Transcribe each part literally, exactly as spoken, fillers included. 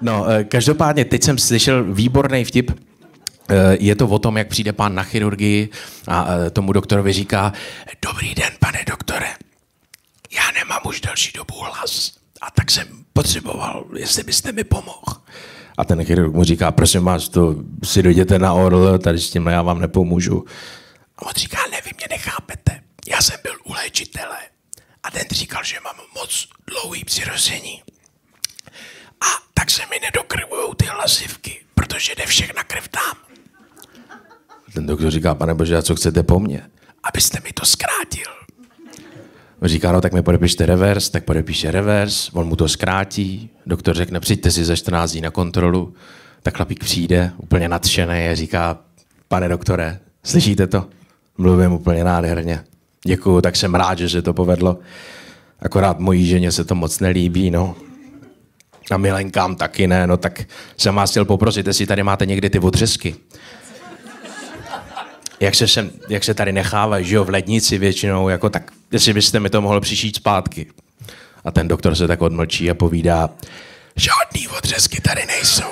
No, každopádně, teď jsem slyšel výborný vtip. Je to o tom, jak přijde pán na chirurgii a tomu doktorovi říká: dobrý den, pane doktore, já nemám už další dobu hlas a tak jsem potřeboval, jestli byste mi pomohl. A ten chirurg mu říká: prosím vás, to si dojděte na O R L, tady s tímhle já vám nepomůžu. A on říká: ne, vy mě nechápete, já jsem byl u léčitele a ten říkal, že mám moc dlouhý přirození a tak se mi nedokrvujou ty hlasivky, protože jde všechna krev tam. Ten doktor říká: pane bože, a co chcete po mně? Abyste mi to zkrátil. On říká: no tak mi podepište revers, tak podepíše revers, on mu to zkrátí, doktor řekne: přijďte si za čtrnáct dní na kontrolu. Tak chlapík přijde, úplně nadšený, a říká: pane doktore, slyšíte to? Mluvím úplně nádherně. Děkuju, tak jsem rád, že se to povedlo. Akorát mojí ženě se to moc nelíbí, no. A milenkám taky ne, no tak jsem vás chtěl poprosit, jestli tady máte někdy ty odřezky. Jak se, sem, jak se tady nechávají, že jo, v lednici většinou, jako tak, jestli byste mi to mohl přišít zpátky. A ten doktor se tak odmlčí a povídá: žádný odřezky tady nejsou.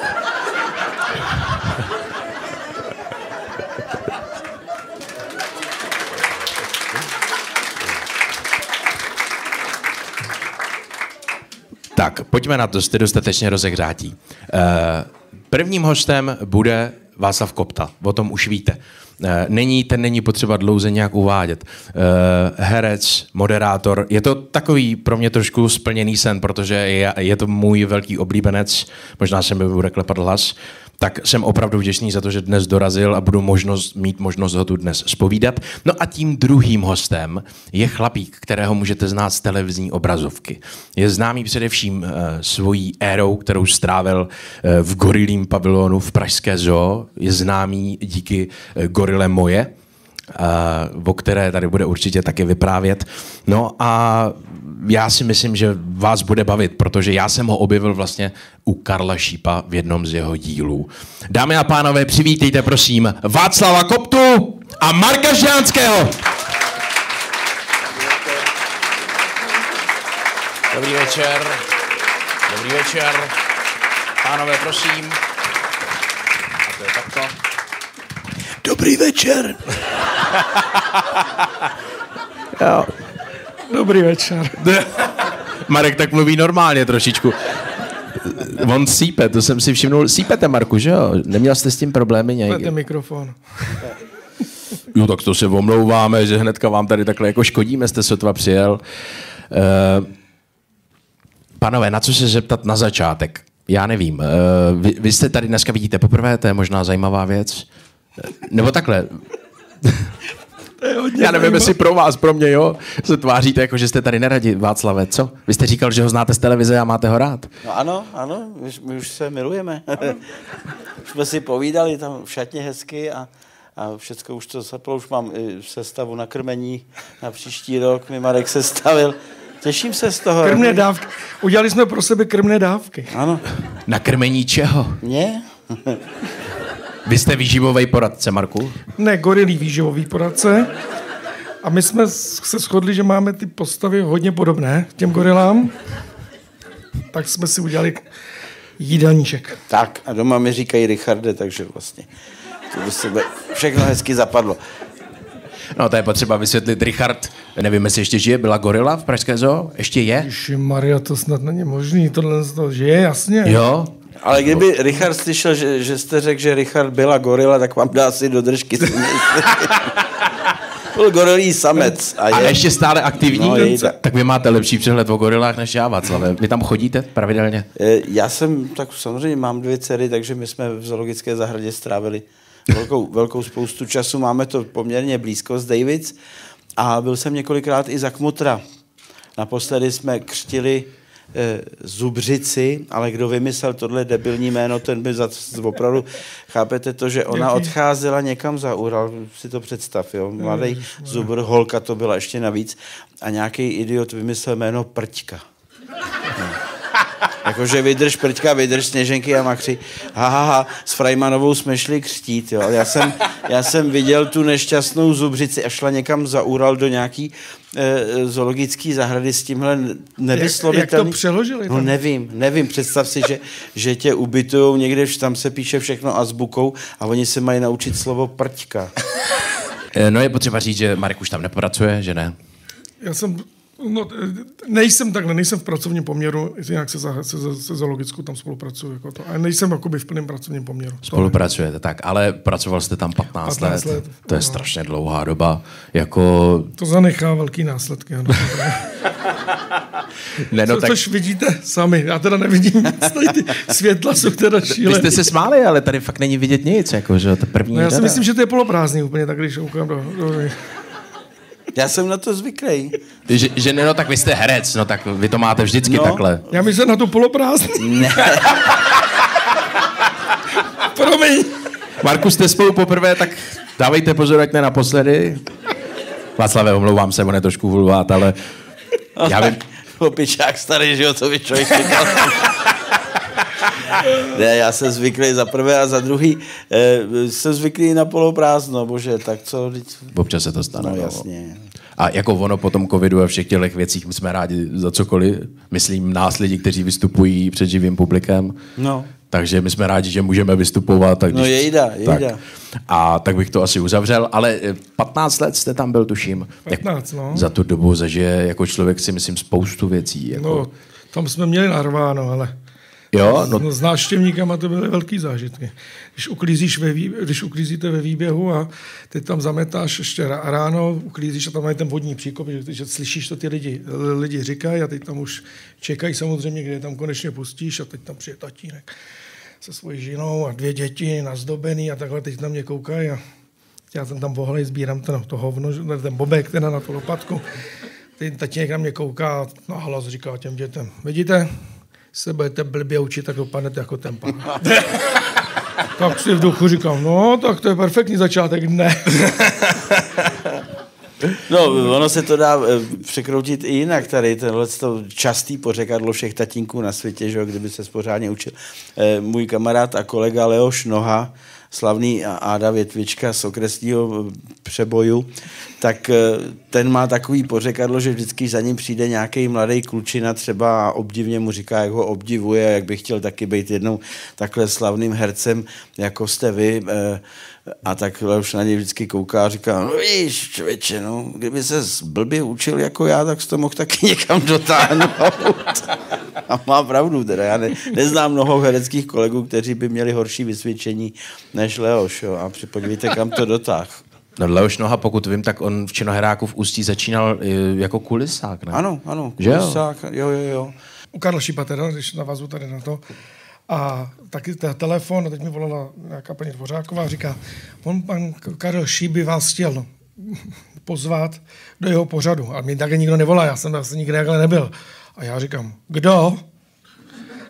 Tak, pojďme na to, jste dostatečně rozehřátí. Prvním hostem bude Václav Kopta, o tom už víte. Není, ten není potřeba dlouze nějak uvádět. Herec, moderátor, je to takový pro mě trošku splněný sen, protože je, je to můj velký oblíbenec, možná se mi bude klepat hlas, tak jsem opravdu vděčný za to, že dnes dorazil a budu možnost, mít možnost ho tu dnes zpovídat. No a tím druhým hostem je chlapík, kterého můžete znát z televizní obrazovky. Je známý především svojí érou, kterou strávil v gorilím pavilonu v pražské zoo. Je známý díky gorile Moje, o které tady bude určitě taky vyprávět. No a já si myslím, že vás bude bavit, protože já jsem ho objevil vlastně u Karla Šípa v jednom z jeho dílů. Dámy a pánové, přivítejte prosím Václava Koptu a Marka Ždánského. Dobrý večer. Dobrý večer. Pánové, prosím. A to je takto. Dobrý večer. Jo. Dobrý večer. Marek tak mluví normálně trošičku. On sípe, to jsem si všimnul. Sípete, Marku, že jo? Neměl jste s tím problémy nějaký? Máte mikrofon. No tak to se omlouváme, že hnedka vám tady takhle jako škodíme, jste sotva přijel. Uh, panové, na co se zeptat na začátek? Já nevím. Uh, vy, vy jste tady dneska vidíte poprvé, to je možná zajímavá věc. Nebo takhle. To je hodně. Já nevím, jestli pro vás, pro mě, jo, se tváříte jako, že jste tady neradi, Václave, co? Vy jste říkal, že ho znáte z televize a máte ho rád. No ano, ano, my, my už se milujeme. Už jsme si povídali tam v šatně hezky a, a všecko už to zaplo, už mám sestavu na krmení na příští rok, mi Marek sestavil. Těším se z toho. Krmné dávky. Udělali jsme pro sebe krmné dávky. Ano. Na krmení čeho? Ne? Vy jste výživový poradce, Marku? Ne, gorilý výživový poradce. A my jsme se shodli, že máme ty postavy hodně podobné těm gorilám. Tak jsme si udělali jídelníček. Tak, a doma mi říkají Richarde, takže vlastně to do sebe všechno hezky zapadlo. No, to je potřeba vysvětlit. Richard, nevím, jestli ještě žije, byla gorila v pražské zoo? Ještě je? Ježišmarja, to snad není možný, tohle to žije, jasně. Jo? Ale kdyby Richard slyšel, že, že jste řekl, že Richard byla gorila, tak vám dá asi do držky. Byl gorilý samec. A, je... a ještě stále aktivní? No, je... Tak vy máte lepší přehled o gorilách než já, Václave. Vy tam chodíte pravidelně? Já jsem, tak samozřejmě mám dvě dcery, takže my jsme v zoologické zahradě strávili velkou, velkou spoustu času. Máme to poměrně blízko z Davids. A byl jsem několikrát i za kmotra. Naposledy jsme křtili zubřici, ale kdo vymyslel tohle debilní jméno, ten by za opravdu, chápete to, že ona odcházela někam za Ural, si to představ, jo, mladý zubr, holka to byla ještě navíc, a nějaký idiot vymyslel jméno Prťka. No. Jakože vydrž, prťka, vydrž, Sněženky a Makři. Ha, ha, ha, s Frajmanovou jsme šli křtít, jo. Já jsem, já jsem viděl tu nešťastnou zubřici a šla někam za Ural do nějaký e, zoologický zahrady s tímhle nevyslovitelný... Jak, jak to přeložili? No nevím, nevím. Představ si, že, že tě ubytujou někde, tam se píše všechno azbukou a oni se mají naučit slovo prťka. No je potřeba říct, že Marek už tam nepracuje, že ne? Já jsem... No, nejsem takhle, nejsem v pracovním poměru, jinak se, za, se, se zoologickou tam spolupracuju, jako to, ale nejsem jakoby v plném pracovním poměru. Spolupracujete, tak, ale pracoval jste tam patnáct, patnáct let, let, to je strašně dlouhá doba, jako... To zanechá velký následky, ano. Ne, no, Co, tak... Což vidíte sami, já teda nevidím nic, ty světla jsou teda šílený. Vy jste se smáli, ale tady fakt není vidět nic, jako, že to první... No, já si myslím, že to je poloprázdný úplně, tak když koukám do... do... Já jsem na to zvyklý. Že, že ne, no tak vy jste herec, no tak vy to máte vždycky no, takhle. Já myslím na to poloprázdný. Ne. Promiň. Marku, jste spolu poprvé, tak dávejte pozor, ať ne naposledy. Václave, omlouvám se, on je trošku hulvát, ale já vím... Popičák starý, že jo, co by člověk říkal. Ne, já jsem zvyklý za prvé a za druhý. E, jsem zvyklý na poloprázdno, bože, tak co? Občas se to stane. No, jasně. A jako ono po tom covidu a všech těch věcích jsme rádi za cokoliv. Myslím nás lidi, kteří vystupují před živým publikem. No. Takže my jsme rádi, že můžeme vystupovat. Tak když... No jejda, jejda. Tak. A tak bych to asi uzavřel, ale patnáct let jste tam byl, tuším. patnáct, no. Za tu dobu zažije jako člověk si myslím spoustu věcí. Jako... No, tam jsme měli narváno, ale... Jo, no. S návštěvníkama to byly velký zážitky. Když uklízíš ve, když uklízíte ve výběhu a ty tam zametáš ještě ráno, uklízíš a tam mají ten vodní příkop, že, že slyšíš, co ty lidi, lidi říkají a teď tam už čekají samozřejmě, kde tam konečně pustíš a teď tam přijde tatínek se svojí ženou a dvě děti nazdobený a takhle teď na mě koukají a já jsem tam vohlej, sbírám ten, to hovno, ten bobek teda na tu lopatku. Teď tatínek na mě kouká a nahlas říká těm dětem, vidíte? Se budete blbě učit, tak dopadnete jako ten pán. Tak si v duchu říkám, no, tak to je perfektní začátek dne. No, ono se to dá překroutit i jinak tady, tohle to častý pořekadlo všech tatínků na světě, že jo, kdyby se pořádně učil. Můj kamarád a kolega Leoš Noha, slavný Áda Větvička z okresního Přeboju, tak ten má takový pořekadlo, že vždycky za ním přijde nějaký mladý klučina třeba a obdivně mu říká, jak ho obdivuje, jak by chtěl taky být jednou takhle slavným hercem, jako jste vy. A tak už na něj vždycky kouká a říká, no víš, člověče, no, kdyby ses blbě učil jako já, tak jsi to mohl taky někam dotáhnout. A má pravdu teda, já ne, neznám mnoho hereckých kolegů, kteří by měli horší vysvědčení než Leoš, jo, a připodívejte, kam to dotáh. No Leoš Noha, pokud vím, tak on v Činoheráku v Ústí začínal jako kulisák, ne? Ano, ano, kulisák, jo, jo, jo. U Karla Šípa teda, když navazu tady na to, a taky telefon, a teď mi volala nějaká paní Dvořáková a říká, on pan Karel Šíp by vás chtěl pozvat do jeho pořadu. A mě také nikdo nevolá, já jsem asi nikde takhle nebyl. A já říkám, kdo?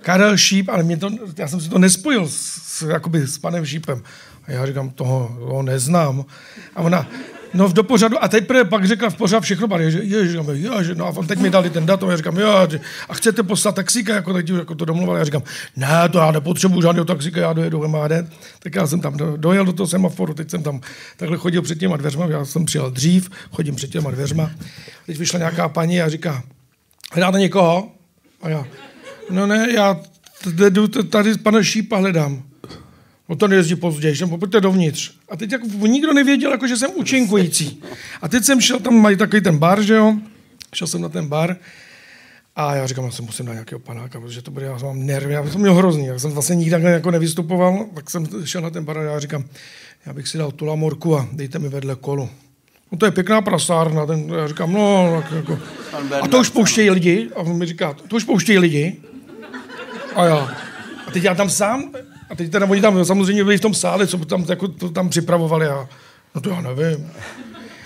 Karel Šíp, ale mě to, já jsem si to nespojil s, jakoby, s panem Šípem. A já říkám, toho, toho neznám. A ona, no do pořadu, a teď pak řekla v pořadu všechno, a ježi, ježi, ježi, no a on teď mi dali ten datum, já říkám, ježi, a chcete poslat taxíka, jako teď jako to domluvali, já říkám, ne, to já nepotřebuji žádného taxíka, já dojedu em há dé, tak já jsem tam dojel do toho semaforu, teď jsem tam takhle chodil před těma dveřma, já jsem přijel dřív, chodím před těma dveřma, teď vyšla nějaká paní a říká, hledáte někoho? A já, no ne, já jdu tady pana Šípa hledám. No to nejezdí později, že pojďte dovnitř. A teď jako nikdo nevěděl, jako, že jsem účinkující. A teď jsem šel, tam mají takový ten bar, že jo? Šel jsem na ten bar a já říkám, já se musím dát nějakého panáka, protože to bude, já mám nervy, já jsem měl hrozný, já jsem vlastně nikdy jako nevystupoval, tak jsem šel na ten bar a já říkám, já bych si dal tu lamorku a dejte mi vedle kolu. No to je pěkná prasárna, ten, já říkám, no, tak jako. A to už pouštějí lidi, a on mi říká, to už pouštějí lidi. A já, a teď já tam sám, a teď teda oni tam samozřejmě byli v tom sále, co tam, jako, to tam připravovali a no to já nevím.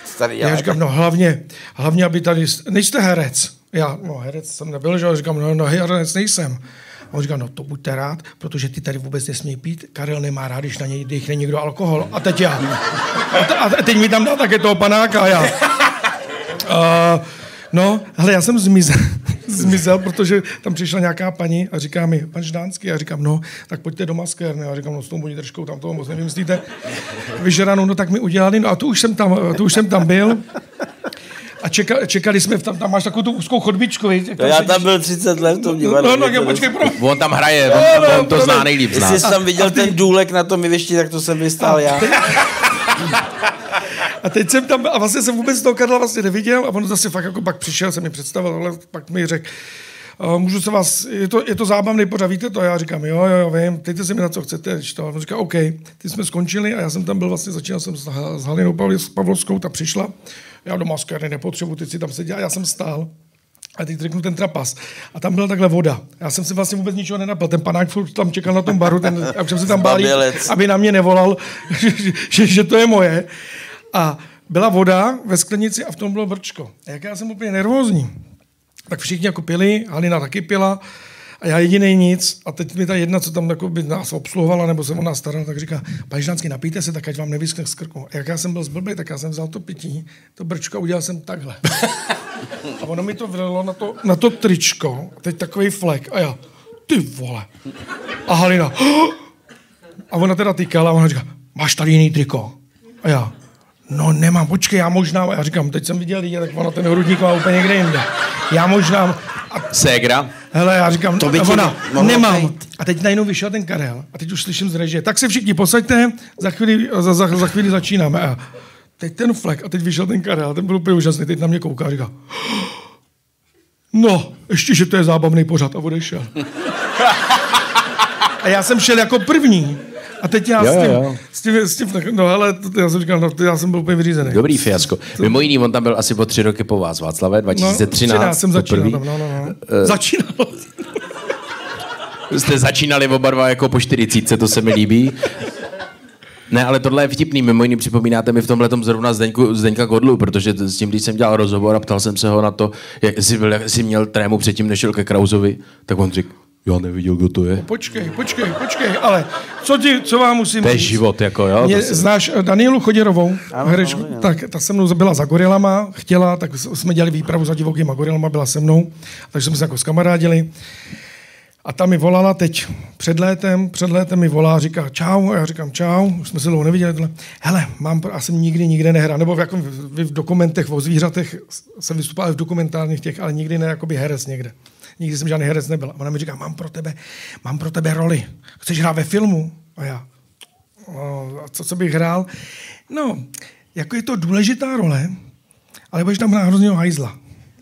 Starý, já, já říkám, no hlavně, hlavně, aby tady, nejste herec. Já, no herec jsem nebyl, že já říkám, no, no herec nejsem. A on říká, no to buďte rád, protože ty tady vůbec nesmějí pít. Karel nemá rád, když na něj dýchne někdo alkohol. A teď já. A, te, a teď mi tam dá také toho panáka a já. Uh, no, hele, já jsem zmizel. zmizel, protože tam přišla nějaká paní a říká mi, pan Ždánský, a říkám, no, tak pojďte do maskérny. A říkám, no, s tou mojí držkou tam toho moc nevymyslíte. Vyžeranou, no tak mi udělali, no a tu už jsem tam, tu už jsem tam byl. A čeka, čekali jsme, tam, tam máš takovou tu úzkou chodbičku. Víš, no, já tam byl třicet let v tom divadle. No, no, no, počkej, pro... On tam hraje, on, no, no, on to no, zná nejlíp. Zná. Jestli jsi tam viděl ty... ten důlek na tom jevišti, tak to jsem vystál já. A teď jsem tam, a vlastně jsem vůbec toho Karla vlastně neviděl a on zase fakt jako pak přišel, se mi představil, ale pak mi řekl, můžu se vás, je to, je to zábavný pořád, víte to? A já říkám, jo, jo, jo, vím, teď se mi na co chcete, to. A on říká, OK, teď jsme skončili a já jsem tam byl vlastně, začínal jsem s Halinou Pavlovskou, ta přišla, já do maskéry nepotřebuji, teď si tam seděl, já jsem stál. A teď řeknu ten trapas. A tam byla takhle voda. Já jsem se vlastně vůbec ničeho nenapil. Ten panák furt tam čekal na tom baru, ten, a jsem se tam bál, aby na mě nevolal, že, že, že to je moje. A byla voda ve sklenici a v tom bylo vrčko. A jak já jsem úplně nervózní, tak všichni jako pili, Halina taky pila a já jediný nic. A teď mi ta jedna, co tam jako by nás obsluhovala, nebo se o nás starala, tak říká, pane Ždánský, napijte se, tak ať vám nevyskne z krku. A jak já jsem byl zblbej, tak já jsem vzal to pití, to brčko a udělal jsem takhle. A ono mi to vrlo na to, na to tričko, teď takový flek. A já, ty vole. A Halina, oh! A ona teda tykala a ona říká, máš tady jiný triko? A já, no nemám, počkej, já možná, a já říkám, teď jsem viděl lidi, tak ona ten hrudník má úplně někde jinde. Já možná... A... Ségra? Hele, já říkám, to by ona, nemám. Být. A teď najednou vyšel ten Karel a teď už slyším z režie, tak se všichni posaďte, za chvíli, za, za, za chvíli začínáme. A teď ten flek a teď vyšel ten Karel, ten byl úplně úžasný, teď na mě kouká a říká, no, ještě, že to je zábavný pořad, a odešel. A já jsem šel jako první. A teď já jo, s tím, jo. s tím, s tím, s tím no hele, to, já jsem říkal, no, to já jsem byl úplně vyřízený. Dobrý fiasko. Mimo jiný, on tam byl asi po tři roky po vás, Václave, dva tisíce třináct. No, třináct jsem začínal tam, no, no, no. Uh, začínal. Jste začínali oba dva jako po čtyřicítce, to se mi líbí. Ne, ale tohle je vtipný, mimo jiný připomínáte mi v tomhletom zrovna Zdeňku, Zdeňka Godlu, protože s tím, když jsem dělal rozhovor a ptal jsem se ho na to, jak jsi, byl, jak jsi měl trému předtím, než šel ke Krausovi, tak on řekl, já neviděl, kdo to je. No, počkej, počkej, počkej, ale co, ti, co vám musím říct? To je život, jako jo. Mě, znáš Danielu Choděrovou, herečku, tak ta se mnou byla za gorilama, chtěla, tak jsme dělali výpravu za divokýma gorilama, byla se mnou, takže jsme se jako skamarádili. A ta mi volala teď před létem, před létem mi volá, říká čau, a já říkám čau, už jsme se dlouho neviděli. Tohle. Hele, mám, asi nikdy nikde nehrál, nebo v, jako v, v dokumentech o zvířatech jsem vystupoval v dokumentárních těch, ale nikdy ne jakoby herec někde. Nikdy jsem žádný herec nebyl. A ona mi říká, mám pro tebe, mám pro tebe roli. Chceš hrát ve filmu? A já, no, a co, co bych hrál? No, jako je to důležitá role, ale budeš tam hrát hroznýho hajzla.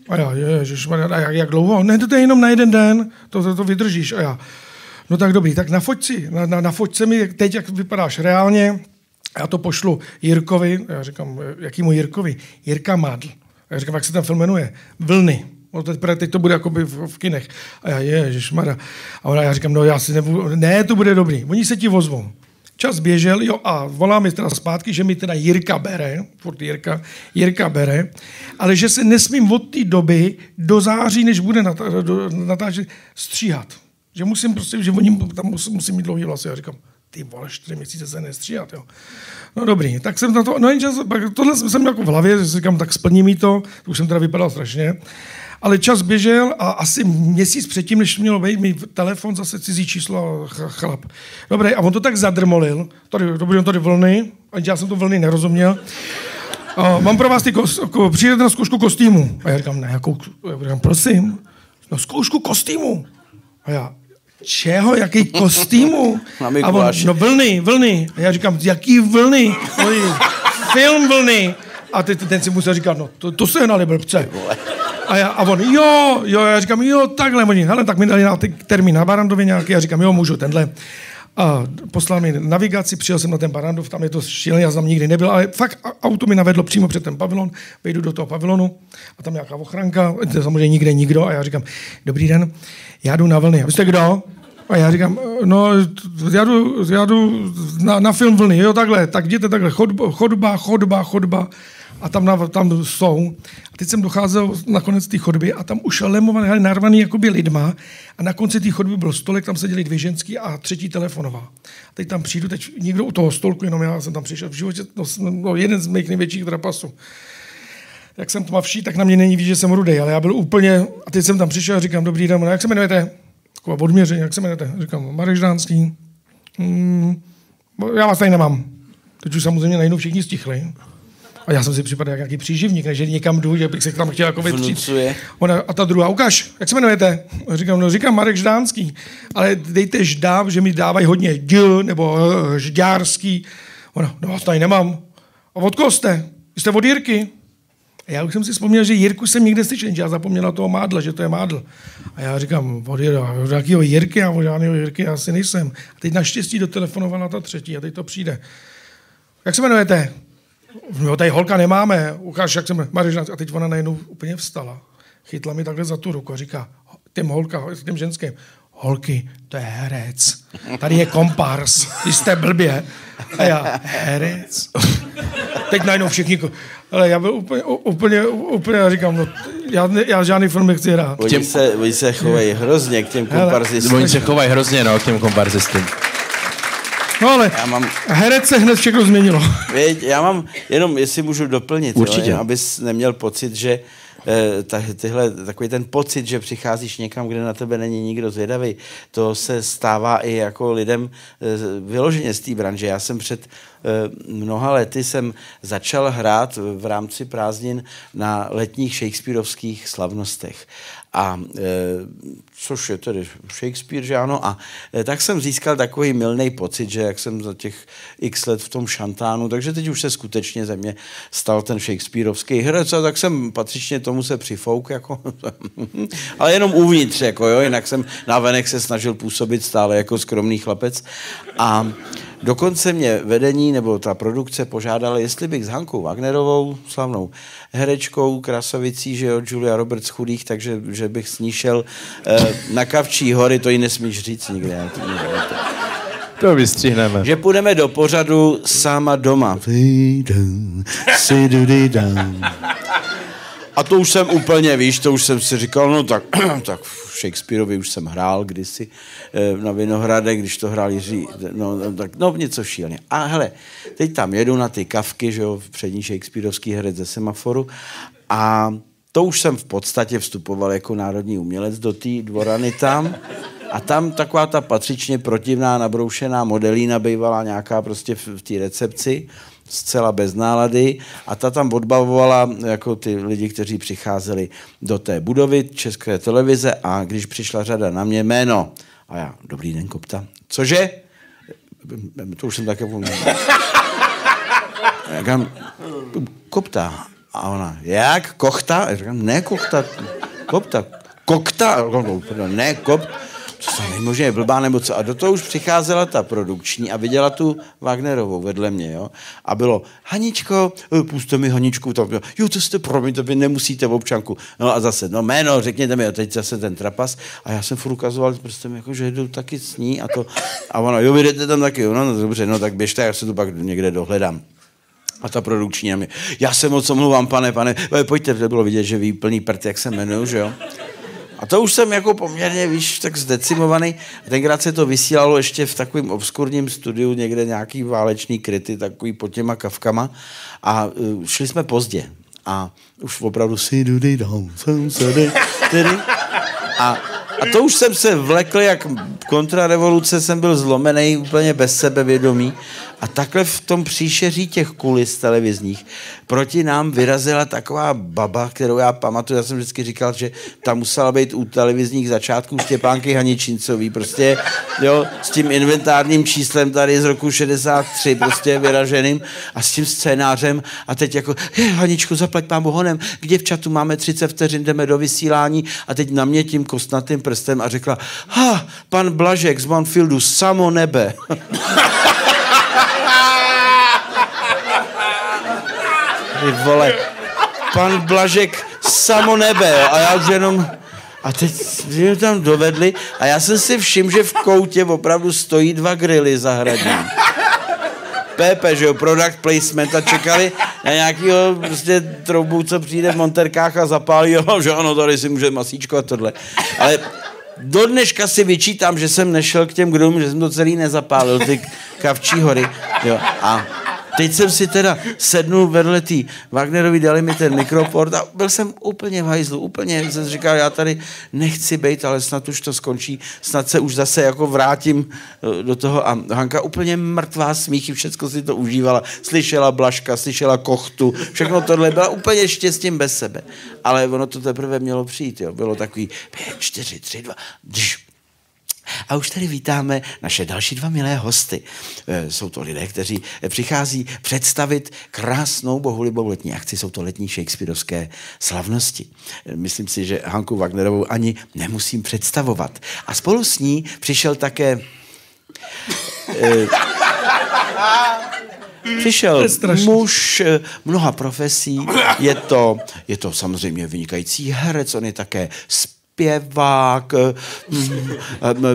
A já, ježišmarja, a jak, jak dlouho? Ne, to je jenom na jeden den, to, to, to vydržíš. A já, no tak dobrý, tak nafoť si, na, na, nafoť se mi teď, jak vypadáš reálně, já to pošlu Jirkovi, já říkám, jakýmu Jirkovi? Jirka Madl. A já říkám, jak se ten film jmenuje? Vlny. No teď to bude jakoby v, v kinech. A já, ježišmarja. A ona, já říkám, no já si nebudu, ne, to bude dobrý, oni se ti ozvou. Čas běžel, jo, a volá mi teda zpátky, že mi teda Jirka bere, furt Jirka, Jirka bere, ale že se nesmím od té doby do září, než bude natáčet, stříhat. Že musím prostě, že oni tam musím, musím mít dlouhý vlasy. Já říkám, ty vole, čtyři měsíce se nestříhat, jo. No dobrý, tak jsem na to, no jenže tohle jsem jako v hlavě, že říkám, tak splní mi to, to už jsem teda vypadal strašně. Ale čas běžel a asi měsíc předtím, než mělo být, mi telefon zase cizí číslo ch- chlap. Dobré, a on to tak zadrmolil. Tady, dobrý, tady Vlny, aniž já jsem to Vlny nerozuměl. A mám pro vás ty ko- ko- přijete na zkoušku kostýmu. A já říkám, ne, jakou, já říkám, prosím, na zkoušku kostýmu. A já, čeho, jaký kostýmu? A on, no Vlny, Vlny. A já říkám, jaký Vlny? Film Vlny. A ten, ten si musel říkat, no, to, to se hnali blbce. A, já, a on, jo, jo, já říkám, jo, takhle, oni, hele, tak mi dali na termín na Barandově nějaký, já říkám, jo, můžu, tenhle. A poslal mi navigaci, přijel jsem na ten Barandov, tam je to šílené, já tam nikdy nebyl, ale fakt auto mi navedlo přímo před ten pavilon, vejdu do toho pavilonu a tam nějaká ochranka, to samozřejmě nikde nikdo, a já říkám, dobrý den, já jdu na Vlny, a vy jste kdo? A já říkám, no, já jdu, já jdu na, na film Vlny, jo, takhle, tak jděte takhle, chodba, chodba, chodba, chodba. A tam, na, tam jsou. A teď jsem docházel na konec té chodby a tam už lemovaný, narvaný jakoby lidma a na konci té chodby byl stolek, tam seděli dvě ženský a třetí telefonová. Teď tam přijdu, teď nikdo u toho stolku, jenom já jsem tam přišel v životě, no, no, jeden z mých největších trapasů. jak jsem tmavší, tak na mě není ví, že jsem rudej, ale já byl úplně, a teď jsem tam přišel a říkám, dobrý den, jak se jmenujete? Taková odměření, jak se jmenujete? Říkám, Marek Ždánský. Hmm, já vás tady nemám. Teď už samozřejmě najednou všichni stichli. A já jsem si připadal jak nějaký příživník, než někam jdu, že bych se tam chtěl jako vytřít. Ona, a ta druhá, ukáž, jak se jmenujete? Říkám, no říkám Marek Ždánský, ale dejte Ždáv, že mi dávají hodně Dl nebo Žďárský. Ona, no vás tady nemám. A od koho jste? Jste od Jirky? A já už jsem si vzpomněl, že Jirku jsem někde slyšel, že já zapomněl na toho Mádla, že to je Mádl. A já říkám, od jakýho Jirky, já od žádného Jirky já asi nejsem. A teď naštěstí dotelefonovala ta třetí a teď to přijde. Jak se jmenujete? No, tady holka nemáme, ukáž, jak jsem... A teď ona najednou úplně vstala. Chytla mi takhle za tu ruku a říká, tím holka, tím ženským, holky, to je herec. Tady je kompárs, ty jste blbě. A já, herec? Teď najednou všichni... Ale já byl úplně, úplně, úplně já říkám, no, já, já žádný film nechci hrát. Oni se, oni se chovají hrozně k těm komparzistům. Oni se chovají hrozně, no, k těm komparzistům. No ale já mám... herec se hned všechno změnilo. Věď, já mám, jenom jestli můžu doplnit, určitě. Jo, abys neměl pocit, že ta, tyhle, takový ten pocit, že přicházíš někam, kde na tebe není nikdo zvědavý, to se stává i jako lidem vyloženě z té branže. Já jsem před mnoha lety jsem začal hrát v rámci prázdnin na letních shakespearovských slavnostech. A e, což je tedy Shakespeare, že ano, a e, tak jsem získal takový mylný pocit, že jak jsem za těch x let v tom šantánu, takže teď už se skutečně ze mě stal ten shakespearovský herec a tak jsem patřičně tomu se přifouk, jako, ale jenom uvnitř, jako jo, jinak jsem navenek se snažil působit stále jako skromný chlapec a dokonce mě vedení nebo ta produkce požádala, jestli bych s Hankou Wagnerovou, slavnou herečkou, krasavicí, že jo, Julia Roberts chudých, takže že bych s ní šel eh, na Kavčí hory, to jí nesmíš říct nikdy. Já to, to. to vystřihneme. Že půjdeme do pořadu Sama doma. A to už jsem úplně, víš, to už jsem si říkal, no tak, tak Shakespeareovi už jsem hrál kdysi eh, na Vinohrade, když to hrál Jiří, no tak, no něco šíleně. A hele, teď tam jedu na ty kavky, že jo, přední shakespearovský herec ze Semaforu a to už jsem v podstatě vstupoval jako národní umělec do té dvorany tam. A tam taková ta patřičně protivná, nabroušená modelína bývala nějaká prostě v, v té recepci, zcela bez nálady. A ta tam odbavovala jako ty lidi, kteří přicházeli do té budovy České televize a když přišla řada na mě, jméno. A já, dobrý den, Kopta. Cože? To už jsem také pomůžel. Říkám, Kopta. A ona, jak? Kochta? A já říkám, ne Kochta, Kopta. Kokta? Ne Kopta. To se nejmožně blbá nebo co. A do toho už přicházela ta produkční a viděla tu Wagnerovou vedle mě, jo. A bylo, Haničko, puste mi Haničku. To bylo, jo, to jste, promiňte, vy nemusíte v občanku. No a zase, no jméno, řekněte mi, jo, teď zase ten trapas. A já jsem furt ukazoval prstem, jako, že jdu taky s ní a to. A ona, jo, vy jdete tam taky, jo, no, no dobře, no tak běžte, já se to pak někde dohledám. A ta produkční mě, já se moc omluvám, pane, pane, pojďte, to bylo vidět, že vy plný prd, jak se jmenuju, že jo. A to už jsem jako poměrně, víš, tak zdecimovaný. A tenkrát se to vysílalo ještě v takovým obskurním studiu, někde nějaký válečný kryty, takový pod těma kavkama. A uh, šli jsme pozdě. A už opravdu si dudy dám, a A to už jsem se vlekl, jak kontrarevoluce jsem byl zlomený, úplně bez sebevědomí. A takhle v tom příšeří těch kulis televizních proti nám vyrazila taková baba, kterou já pamatuju, já jsem vždycky říkal, že ta musela být u televizních začátků Štěpánky Haničincový, prostě jo, s tím inventárním číslem tady z roku šedesát tři, prostě vyraženým a s tím scénářem a teď jako, Haničku, zaplať pán bohonem, kde v chatu máme třicet vteřin, jdeme do vysílání a teď na mě tím kostnatým prstem a řekla, ha, pan Blažek z Manfieldu, samo nebe. Ty vole, pan Blažek, samo nebe. A já už jenom... A teď mě tam dovedli a já jsem si všiml, že v koutě opravdu stojí dva grily zahradní. P P, že jo, product placement a čekali na nějakýho prostě troubu, co přijde v monterkách a zapálí, jo, že ano, tady si může masíčko a tohle. Ale do dneška si vyčítám, že jsem nešel k těm grům, že jsem to celý nezapálil, ty Kavčí hory. Jo, a teď jsem si teda sednul vedle tý Wagnerovi, dali mi ten mikroport a byl jsem úplně v hajzlu, úplně jsem říkal, já tady nechci bejt, ale snad už to skončí, snad se už zase jako vrátím do toho. A Hanka úplně mrtvá smíchy, všecko si to užívala, slyšela Blaška, slyšela Kochtu, všechno tohle, byla úplně štěstím bez sebe. Ale ono to teprve mělo přijít, jo. Bylo takový pět, čtyři, tři, dva, dž. A už tady vítáme naše další dva milé hosty. Jsou to lidé, kteří přichází představit krásnou bohulibou letní akci. Jsou to letní shakespearovské slavnosti. Myslím si, že Hanku Wagnerovou ani nemusím představovat. A spolu s ní přišel také... Přišel muž mnoha profesí. Je to, je to samozřejmě vynikající herec, on je také zpěvák,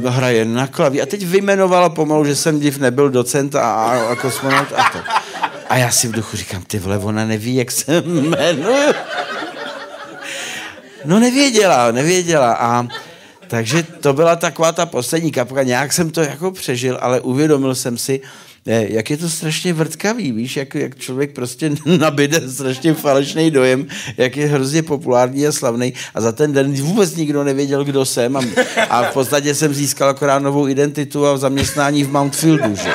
hraje na klavír. A teď vyjmenovala pomalu, že jsem div nebyl docent a, a kosmonaut a to. A já si v duchu říkám, ty vole, ona neví, jak se jmenuju. No nevěděla, nevěděla. A takže to byla taková ta poslední kapka. Nějak jsem to jako přežil, ale uvědomil jsem si, jak je to strašně vrtkavý, víš, jak, jak člověk prostě nabide strašně falešný dojem, jak je hrozně populární a slavný. A za ten den vůbec nikdo nevěděl, kdo jsem. A, a v podstatě jsem získal akorát novou identitu a zaměstnání v Mountfieldu. Že?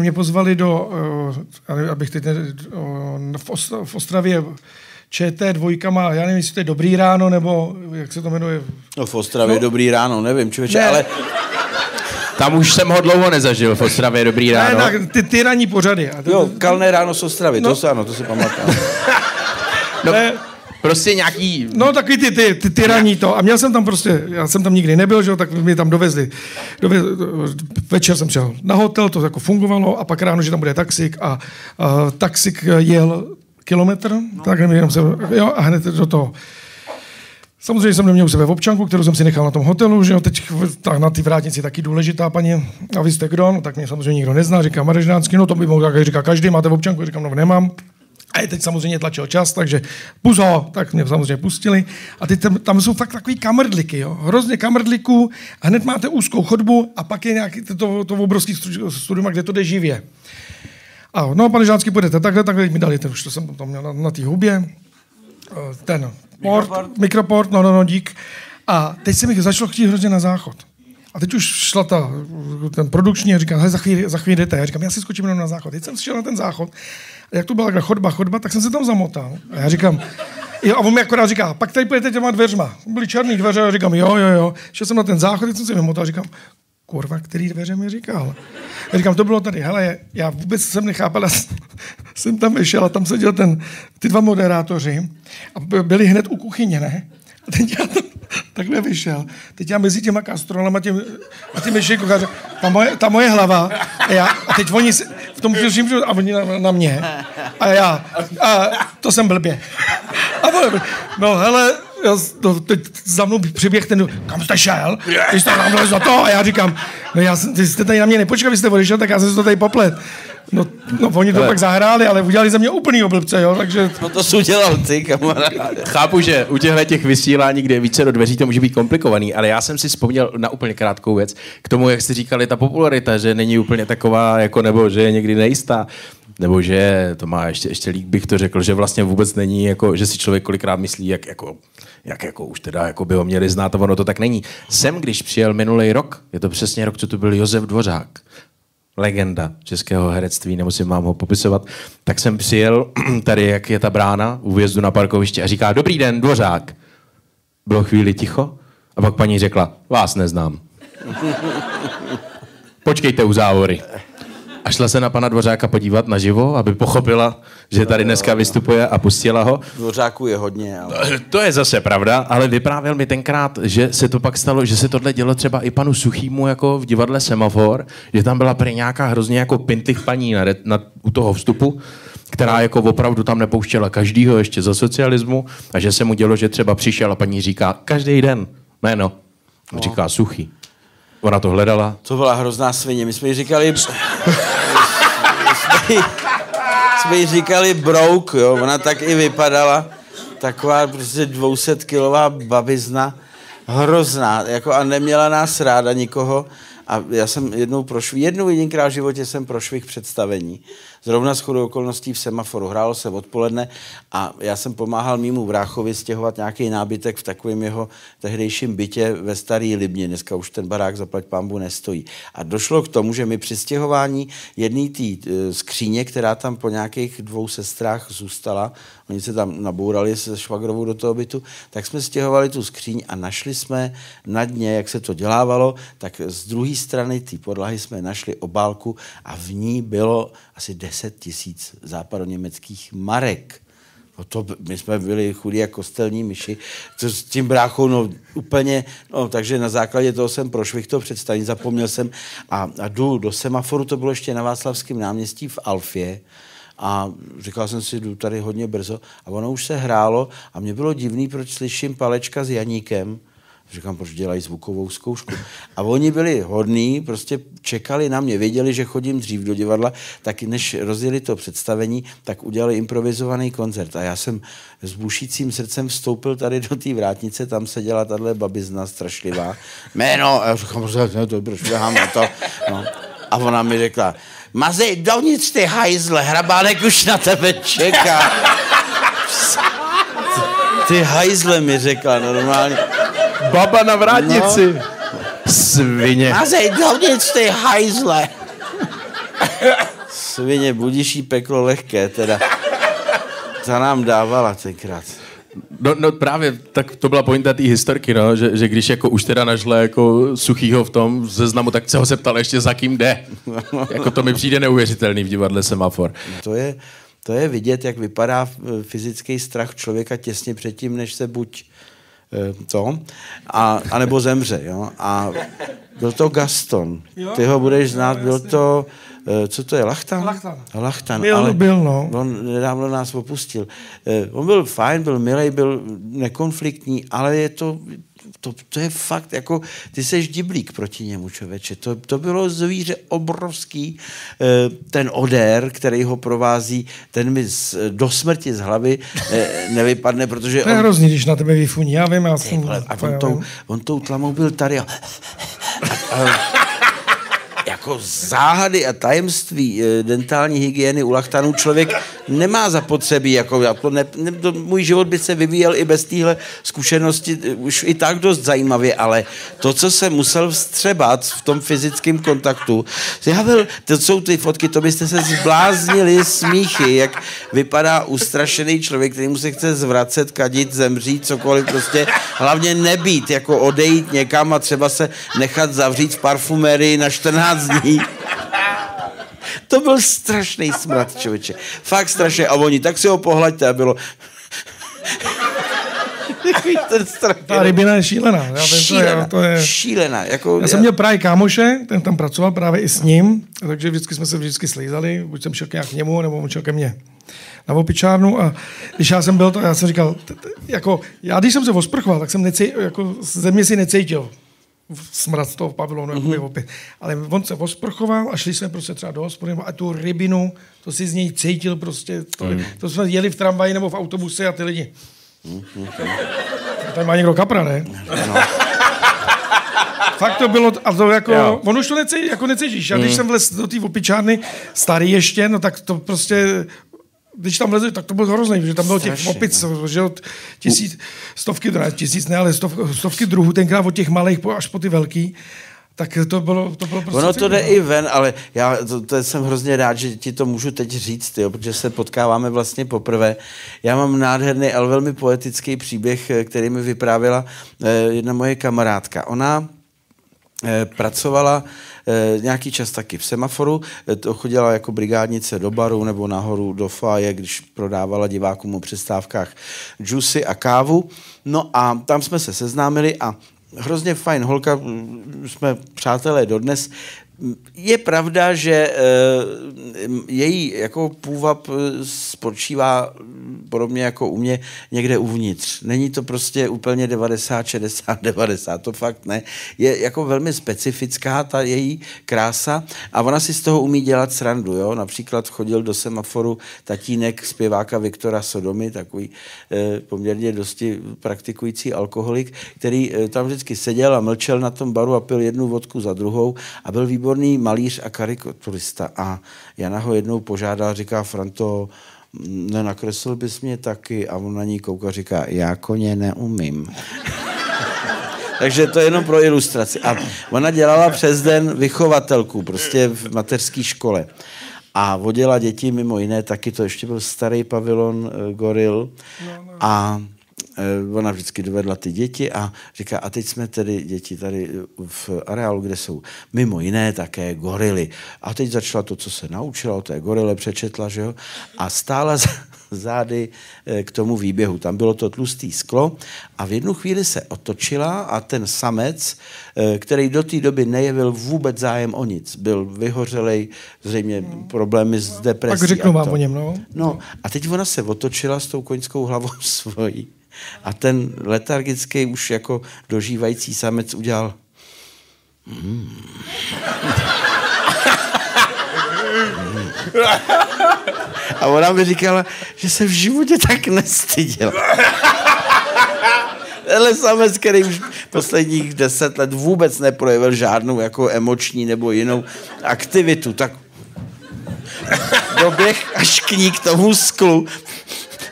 Mě pozvali do, abych teď ne, v Ostravě, Č T dva má, já nevím, jestli to je Dobrý ráno, nebo jak se to jmenuje. No v Ostravě no, Dobrý ráno, nevím, člověče, ne. Ale... Tam už jsem ho dlouho nezažil, v Ostravě Dobrý ráno. Ne, tak ty, ty ranní pořady. A ten... Jo, Kalné ráno z Ostravy, no. To se ano, to se pamatuju. No, prostě nějaký... No takový ty, ty, ty, ty ranní to. A měl jsem tam prostě, já jsem tam nikdy nebyl, že jo, tak mě tam dovezli. Dovez, večer jsem šel na hotel, to jako fungovalo a pak ráno, že tam bude taxík a, a taxík jel kilometr, no. Tak nevím, jenom jsem, jo, a hned do toho. Samozřejmě jsem neměl u sebe v občanku, kterou jsem si nechal na tom hotelu, že jo, teď tak na ty vrátnici taky důležitá paní, a vy jste kdo, no, tak mě samozřejmě nikdo nezná, říká Marek Ždánský, no to by mohl tak říká každý, máte v občanku, říkám, no nemám. A je teď samozřejmě tlačil čas, takže puzo, tak mě samozřejmě pustili. A teď tam, tam jsou fakt takový kamrdliky, jo, hrozně kamrdliků, hned máte úzkou chodbu a pak je nějaký to, to obrovský studium, kde to jde živě. A no, pane Ždánský, půjdete takhle, takhle mi dali, už to jsem tam měl na, na té hubě, ten port, mikroport. mikroport, no, no, no, dík. A teď se mi začalo chtít hrozně na záchod. A teď už šla ta, ten produkční a říkám, hele, za chvíli, za chvíli jdete. Já říkám, já si skočím jenom na záchod. Teď jsem šel na ten záchod. A jak to byla takhle chodba, chodba, tak jsem se tam zamotal. A já říkám, jo, a on mi akorát říká, pak tady půjdete těma dveřma. Byly černý dveře a já říkám, jo, jo, jo. Šel jsem na ten záchod, teď jsem si vymotal a říkám, kurva, který dveře mi říkal. Já říkám, to bylo tady, hele, já vůbec jsem nechápal, jsem tam vyšel a tam seděl ten, ty dva moderátoři a byli hned u kuchyně, ne? A teď já tam takhle vyšel. Teď já mezi těma kastrolama těm, a těmi šejkucháři, ta moje, ta moje hlava a já, a teď oni se, v tom příštím, a oni na, na mě a já, a to jsem blbě. A to, no hele, já, to, teď za mnou přiběh ten, kam jste šel? Ty jste tam vlez do toho? A já říkám, no já, ty jste tady na mě nepočkal, vy jste odešel, tak já jsem si to tady poplet. No, no oni to ale pak zahráli, ale udělali ze mě úplný oblbce, jo, takže... No to jsi udělal ty, kamaráde. Chápu, že u těchto těch vysílání, kde je více do dveří, to může být komplikovaný, ale já jsem si vzpomněl na úplně krátkou věc. K tomu, jak jste říkali, ta popularita, že není úplně taková, jako nebo že je někdy nejistá. Nebo že, to má ještě, ještě líp bych to řekl, že vlastně vůbec není, jako, že si člověk kolikrát myslí, jak jako, jak jako už teda jako by ho měli znát, a ono to tak není. Sem, když přijel minulý rok, je to přesně rok, co tu byl Josef Dvořák, legenda českého herectví, nemusím vám ho popisovat, tak jsem přijel tady, jak je ta brána u vjezdu na parkoviště a říká, dobrý den, Dvořák. Bylo chvíli ticho a pak paní řekla, vás neznám. Počkejte u závory. A šla se na pana Dvořáka podívat naživo, aby pochopila, že tady dneska vystupuje a pustila ho. Dvořáku je hodně, ale... To je zase pravda, ale vyprávěl mi tenkrát, že se to pak stalo, že se tohle dělo třeba i panu Suchýmu jako v divadle Semafor, že tam byla prý nějaká hrozně jako pintlich paní na, na, u toho vstupu, která jako opravdu tam nepouštěla každýho ještě za socialismu a že se mu dělo, že třeba přišel a paní říká, každý den, jméno, no. Říká Suchý. Ona to hledala. To byla hrozná svině. My jsme jí říkali... jsme, jí, jsme jí říkali brouk, jo. Ona tak i vypadala. Taková prostě dvousetkilová babizna. Hrozná. Jako a neměla nás ráda nikoho. A já jsem jednou prošvih, jednou jedinkrát v životě jsem prošvih představení. Zrovna shodou okolností v Semaforu. Hrálo se odpoledne a já jsem pomáhal mému bráchovi stěhovat nějaký nábytek v takovém jeho tehdejším bytě ve Starý Libně. Dneska už ten barák zaplať pánbu nestojí. A došlo k tomu, že mi při stěhování jedné té skříně, která tam po nějakých dvou sestrách zůstala, oni se tam nabourali se švagrovou do toho bytu, tak jsme stěhovali tu skříň a našli jsme na dně, jak se to dělávalo, tak z druhé strany té podlahy jsme našli obálku a v ní bylo asi deset tisíc západoněmeckých marek. No to, my jsme byli chudí jako kostelní myši, to s tím bráchou, no úplně, no, takže na základě toho jsem prošvih to představení, zapomněl jsem a, a jdu do Semaforu, to bylo ještě na Václavském náměstí v Alfě. A říkal jsem si, jdu tady hodně brzo. A ono už se hrálo a mě bylo divný, proč slyším Palečka s Janíkem. Říkám, proč dělají zvukovou zkoušku. A oni byli hodní, prostě čekali na mě, věděli, že chodím dřív do divadla, tak než rozjeli to představení, tak udělali improvizovaný koncert. A já jsem s bušícím srdcem vstoupil tady do té vrátnice, tam seděla tahle babizna strašlivá. Jméno! A já říkám, proč dělám to? No. A ona mi řekla, mazej, dovnitř ty hajzle, Hrabánek už na tebe čeká. Ty hajzle, mi řekla normálně. Baba na vrátnici. No. Svině. Mazej, dovnitř ty hajzle. Svině, budiš jí peklo lehké, teda. Ta nám dávala tenkrát. No, no právě, tak to byla pointa té historky, no, že, že když jako už teda našle jako Suchýho v tom seznamu, tak se ho se ptal ještě za kým jde. Jako to mi přijde neuvěřitelný v divadle Semafor. To je, to je vidět, jak vypadá fyzický strach člověka těsně předtím, než se buď to, a, anebo zemře. Jo? A byl to Gaston, ty ho budeš znát, byl to... Co to je, Lachtan? Lachtan. Lachtan byl, ale byl, no. On nedávno nás opustil. On byl fajn, byl milej, byl nekonfliktní, ale je to, to, to je fakt, jako ty seš diblík proti němu, člověče. To, to bylo zvíře obrovský. Ten odér, který ho provází, ten mi z, do smrti z hlavy nevypadne, protože... To je on... hrozný, když na tebe vyfuní, já vím, já jsem... A on tou, on tou tlamou byl tady a... a jako záhady a tajemství dentální hygieny u Lachtanů člověk nemá zapotřebí, jako já to ne, ne, to, můj život by se vyvíjel i bez téhle zkušenosti, už i tak dost zajímavě, ale to, co jsem musel vstřebat v tom fyzickém kontaktu, já byl, to jsou ty fotky, to byste se zbláznili smíchy, jak vypadá ustrašený člověk, který mu se chce zvracet, kadit, zemřít, cokoliv, prostě hlavně nebýt, jako odejít někam a třeba se nechat zavřít v parfumerii na čtrnáct To byl strašný smrad, člověče. Fakt strašný. A oni, tak si ho pohlaďte a bylo... Ten ta rybina je šílená. Já šílená, vím, to je... šílená. Jako... Já jsem měl právě kámoše, ten tam pracoval právě i s ním, takže vždycky jsme se vždycky slízali, buď jsem šel nějak k němu, nebo on šel ke mně na opičárnu a když já jsem byl, to já jsem říkal, jako, já když jsem se osprchoval, tak jsem jako ze mě si necítil smrad toho pavilonu, mm-hmm. jako opět. Ale on se osprchoval a šli jsme prostě třeba do hospody a tu rybinu, to si z něj cítil prostě. To, mm. to jsme jeli v tramvaji nebo v autobuse a ty lidi. Mm-hmm. Tady má někdo kapra, ne? No. Fakt to bylo, a to jako, jo. On už to necítíš, jako necítíš. A když mm. jsem vlez do té opičárny, starý ještě, no tak to prostě... Když tam vlezli, tak to bylo hrozný, protože tam bylo těch opic, že od tisíc, stovky, ne, tisíc ne, ale stov, stovky druhů, tenkrát od těch malých až po ty velký, tak to bylo, to bylo prostě... Ono to jde i ven, ale já to, to jsem hrozně rád, že ti to můžu teď říct, jo, protože se potkáváme vlastně poprvé. Já mám nádherný, ale velmi poetický příběh, který mi vyprávěla eh, jedna moje kamarádka. Ona eh, pracovala nějaký čas taky v Semaforu, to chodila jako brigádnice do baru nebo nahoru do foaje, když prodávala divákům o přestávkách džusy a kávu. No a tam jsme se seznámili a hrozně fajn holka, jsme přátelé dodnes. Je pravda, že její jako půvab spočívá podobně jako u mě někde uvnitř. Není to prostě úplně devadesát, šedesát, devadesát, to fakt ne. Je jako velmi specifická ta její krása a ona si z toho umí dělat srandu. Jo? Například chodil do Semaforu tatínek zpěváka Viktora Sodomy, takový eh, poměrně dosti praktikující alkoholik, který eh, tam vždycky seděl a mlčel na tom baru a pil jednu vodku za druhou a byl výborný malíř a karikaturista. A Jana ho jednou požádala, říká: Franto, nenakresl bys mě taky? A on na ní kouká, říká: já koně neumím. Takže to je jenom pro ilustraci. A ona dělala přes den vychovatelku, prostě v mateřské škole. A vodila děti, mimo jiné taky, to ještě byl starý pavilon e, Goril. A e, ona vždycky dovedla ty děti a říká: a teď jsme tedy děti tady v areálu, kde jsou mimo jiné také gorily. A teď začala to, co se naučila o té gorile, přečetla, že jo? A stála z, zády e, k tomu výběhu. Tam bylo to tlustý sklo a v jednu chvíli se otočila a ten samec, který do té doby nejevil vůbec zájem o nic. Byl vyhořelej, zřejmě problémy s depresí. Tak řeknu vám o něm, no. No a teď ona se otočila s tou koňskou hlavou svojí a ten letargický už jako dožívající samec udělal mm. A ona mi říkala, že se v životě tak nestyděla. Tenhle samec, který už posledních deset let vůbec neprojevil žádnou jako emoční nebo jinou aktivitu, tak doběh až k ní, k tomu sklu,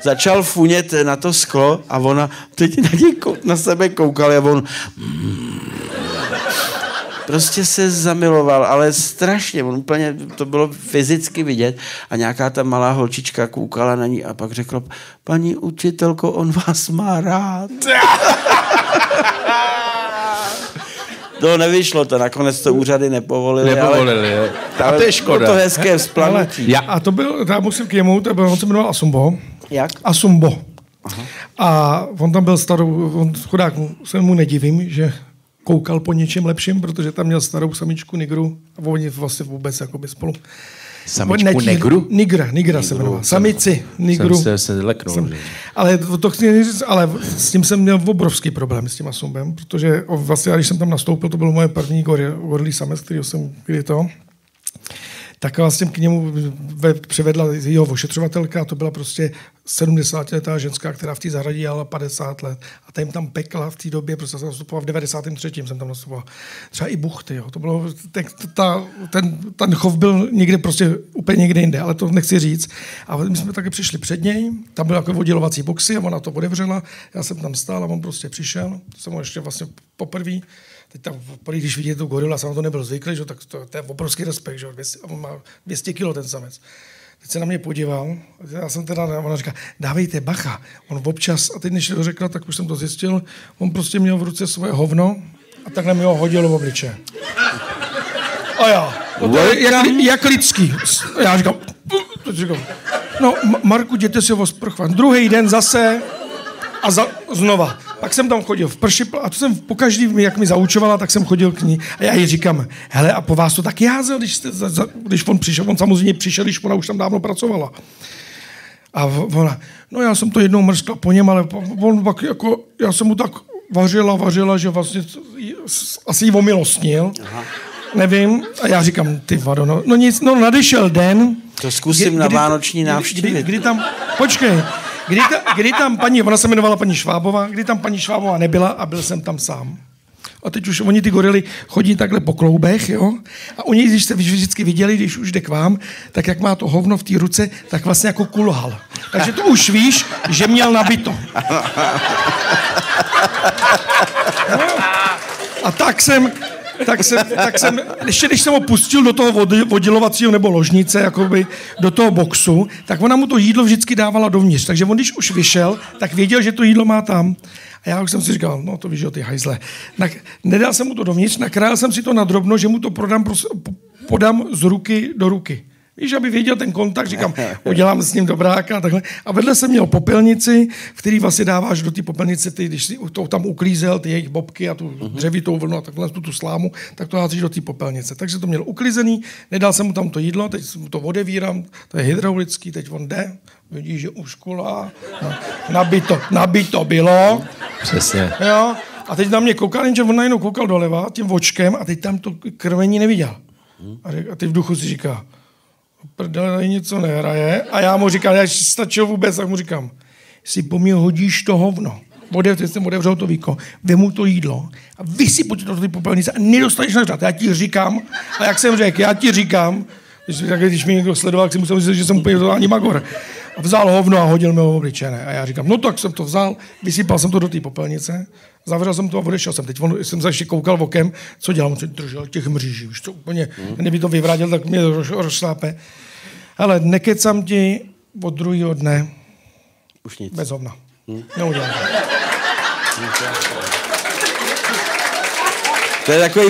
začal funět na to sklo a ona teď na, kou, na sebe koukala a on prostě se zamiloval, ale strašně, on úplně, to bylo fyzicky vidět a nějaká ta malá holčička koukala na ní a pak řekla: paní učitelko, on vás má rád. To nevyšlo, to nakonec to úřady nepovolili. Nepovolili, ale, ale, a to je škoda. To hezké vzplanutí. A to byl, já musím k němu, to byl, on se jmenoval Asumbo. Jak? Asumbo. Aha. A on tam byl starou, on chudák, se mu nedivím, že koukal po něčem lepším, protože tam měl starou samičku Nigru a oni vlastně vůbec jakoby spolu. Samičku Nigru? Nigra, Nigra se jmenovala. Samici Nigru. Jsem se, se leknul. Jsem, ale, to chci říct, ale s tím jsem měl obrovský problém s tím Asumbem, protože vlastně, když jsem tam nastoupil, to byl moje první gorlý samec, kterýho jsem kdy to, tak vlastně k němu přivedla jeho ošetřovatelka a to byla prostě sedmdesátiletá ženská, která v té zahradě dělala padesát let. A ta jim tam pekla v té době, prostě jsem nastupoval v devadesátém třetím jsem tam nastupoval. Třeba i buchty, jo. To bylo, ten, ta, ten, ten chov byl někde prostě úplně někde jinde, ale to nechci říct. A my jsme taky přišli před něj, tam byly jako oddělovací boxy a ona to odevřela, já jsem tam stál a on prostě přišel, to jsem ho ještě vlastně poprvé. Teď tam, když vidíte tu gorilu, jsem to nebyl zvyklý, že, tak to, to je obrovský respekt, že, on má dvě stě kilo ten samec. Teď se na mě podíval, já jsem teda, ona říká, dávejte bacha, on občas, a teď než to řekla, tak už jsem to zjistil, on prostě měl v ruce svoje hovno a takhle mi ho hodil v obliče. A já, jak, jak lidský, já říkám, říkám no Marku, jděte si ho sprchvat. Druhý den zase a za, znova. Pak jsem tam chodil v prši a to jsem po každý, jak mi zaučovala, tak jsem chodil k ní. A já jí říkám, hele, a po vás to tak jázel, když, jste, za, za, když on přišel, on samozřejmě přišel, když ona už tam dávno pracovala. A ona, no já jsem to jednou mrskla po něm, ale on pak jako, já jsem mu tak vařila, vařila, že vlastně asi jí omilostnil. Aha. Nevím. A já říkám, ty vado, no, no nic, no nadešel den. To zkusím kdy, na kdy, vánoční návštěvě. Kdy, kdy, kdy tam, počkej. Kdy, ta, kdy tam paní, ona se jmenovala paní Švábová, kdy tam paní Švábová nebyla a byl jsem tam sám. A teď už oni ty gorily chodí takhle po kloubech, jo? A oni, když se vždycky viděli, když už jde k vám, tak jak má to hovno v té ruce, tak vlastně jako kulhal. Takže to už víš, že měl nabito. A tak jsem... Tak jsem, tak jsem, ještě když jsem ho pustil do toho oddělovacího nebo ložnice, jakoby do toho boxu, tak ona mu to jídlo vždycky dávala dovnitř. Takže on, když už vyšel, tak věděl, že to jídlo má tam. A já už jsem si říkal, no to víš, jo, ty hajzle. Tak nedal jsem mu to dovnitř, nakrájel jsem si to na drobno, že mu to prodám, podám z ruky do ruky. Víš, aby věděl ten kontakt, říkám, udělám s ním dobráka a takhle. A vedle jsem měl popelnici, v který vlastně dáváš do té popelnice, ty, když jsi to tam uklízel, ty jejich bobky a tu dřevitou vlnu a takhle, tu, tu slámu, tak to házíš do té popelnice. Takže to měl uklizený, nedal jsem mu tam to jídlo, teď to odevírám, to je hydraulický, teď on jde, vidí, že už kulá, no, nabito, nabito bylo. Přesně. Jo? A teď na mě koukal, jenže on najednou koukal doleva tím očkem a teď tam to krvení neviděl. A ty v duchu si říká, prdele, něco nehraje. A já mu říkám, já stačil vůbec, tak mu říkám, si po mně hodíš to hovno. Odevřel jsem, odevřel to víko, vemu to jídlo a vysypu ti to do té popelnice a nedostaneš nažrat. Já ti říkám, a jak jsem řekl, já ti říkám, když mi někdo sledoval, tak si musel říct, že jsem úplně totální magor. A vzal hovno a hodil mi ho v obličeje. A já říkám, no tak jsem to vzal, vysypal jsem to do té popelnice, zavřel jsem to a odešel jsem. Teď on, jsem se ještě koukal vokem, co dělám, co držel těch mříží, už to úplně, kdyby to vyvrátil, tak mě roz, rozšlápe. Ale nekecám ti, od druhého dne, už nic. Bez hovna. Hmm. Neudělám. To je takový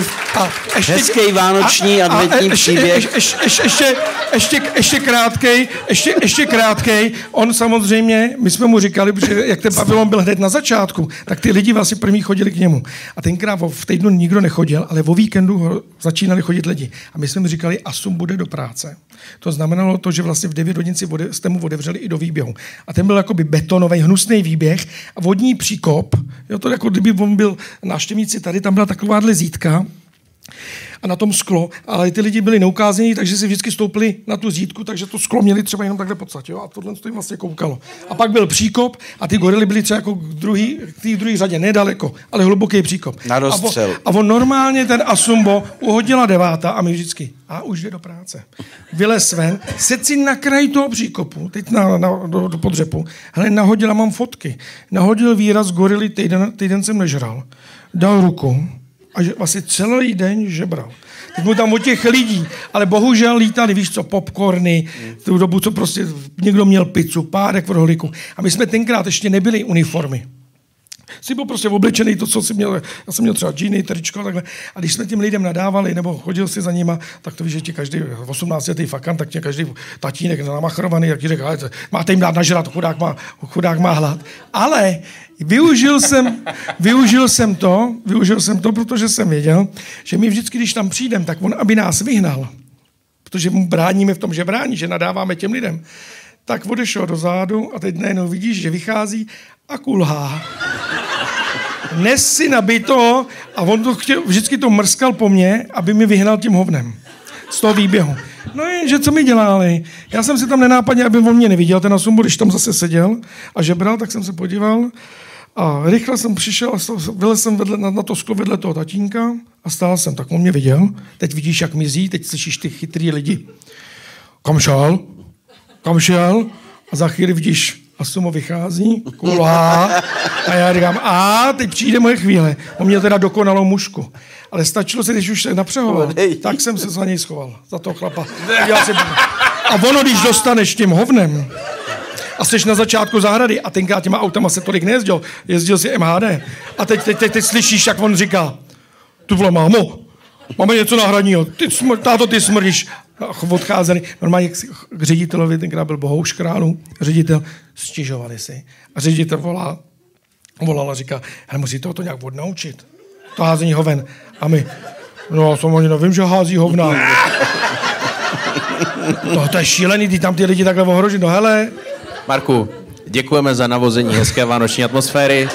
hezký vánoční adventní příběh. Ještě krátkej, ještě, ještě krátkej. On samozřejmě, my jsme mu říkali, že jak ten pavilon byl hned na začátku, tak ty lidi vlastně první chodili k němu. A tenkrát v týdnu nikdo nechodil, ale o víkendu začínali chodit lidi. A my jsme mu říkali, Asum bude do práce. To znamenalo to, že vlastně v devět hodin jste mu odevřeli i do výběhu. A ten byl jakoby betonový, hnusný výběh a vodní příkop. Jo, to jako kdyby on byl návštěvníci tady, tam byla takováhle zítka a na tom sklo, ale ty lidi byli neukázení, takže si vždycky stoupili na tu zítku, takže to sklo měli třeba jenom takhle podstat, jo, a tohle to jim vlastně koukalo. A pak byl příkop a ty gorily byly třeba jako k druhý, k té druhé řadě, nedaleko, ale hluboký příkop. Na dostřel. A on normálně ten Asumbo uhodila deváta a my vždycky, a už jde do práce. Vylez ven, sedl si na kraji toho příkopu, teď na, na, do, do podřepu, hele, nahodila, mám fotky, nahodil výraz gorily, týden, týden jsem nežral, dal ruku, a že vlastně celý den žebral. Teď mu tam od těch lidí, ale bohužel lítali, víš co, popcorny, tu dobu, co prostě někdo měl pizzu, párek v rohlíku. A my jsme tenkrát ještě nebyli uniformy. Jsi byl prostě oblečený to, co jsi měl, já jsem měl třeba džíny, tričko, takhle. A když jsme těm lidem nadávali, nebo chodil si za nima, tak to víš, že ti každý osmnáctiletý fakant, tak tě každý tatínek namachrovaný, jak ti řekl, máte jim dát nažrat, chudák má, chudák má hlad. Ale využil jsem, využil jsem to, využil jsem to, protože jsem věděl, že my vždycky, když tam přijdem, tak on, aby nás vyhnal, protože mu bráníme v tom, že brání, že nadáváme těm lidem, tak odešel dozadu a teď najednou vidíš, že vychází a kulhá. Nes si nabito a on to chtěl, vždycky to mrskal po mně, aby mi vyhnal tím hovnem z toho výběhu. No jenže co mi dělali? Já jsem si tam nenápadně, aby on mě neviděl, ten Asumbo, když tam zase seděl a žebral, tak jsem se podíval a rychle jsem přišel a vylez jsem vedle, na, na to sklo vedle toho tatínka a stál jsem, tak on mě viděl. Teď vidíš, jak mizí, teď slyšíš ty chytrý lidi. Kam šel? Kam šel? A za chvíli vidíš, Asumbo vychází, kulhá a já říkám, a teď přijde moje chvíle. On mě teda dokonalou mušku. Ale stačilo se, když už se napřehoval, tak jsem se za něj schoval, za toho chlapa. A ono, když dostaneš tím hovnem a jsi na začátku zahrady a tenkrát těma autama se tolik nejezdil, jezdil si M H D a teď, teď, teď, teď slyšíš, jak on říká, tu vole mámo, máme něco náhradního, ty smr- táto ty smrdíš. Odcházeli, normálně k ředitelovi, tenkrát byl Bohouš Králů, ředitel, stěžovali si. A ředitel volá, volal a říká, hele, musíte to nějak odnaučit, to házení hoven. A my, no, samozřejmě nevím, že hází hovna. No, to je šílený, ty tam ty lidi takhle ohrožit, no hele. Marku, děkujeme za navození hezké vánoční atmosféry.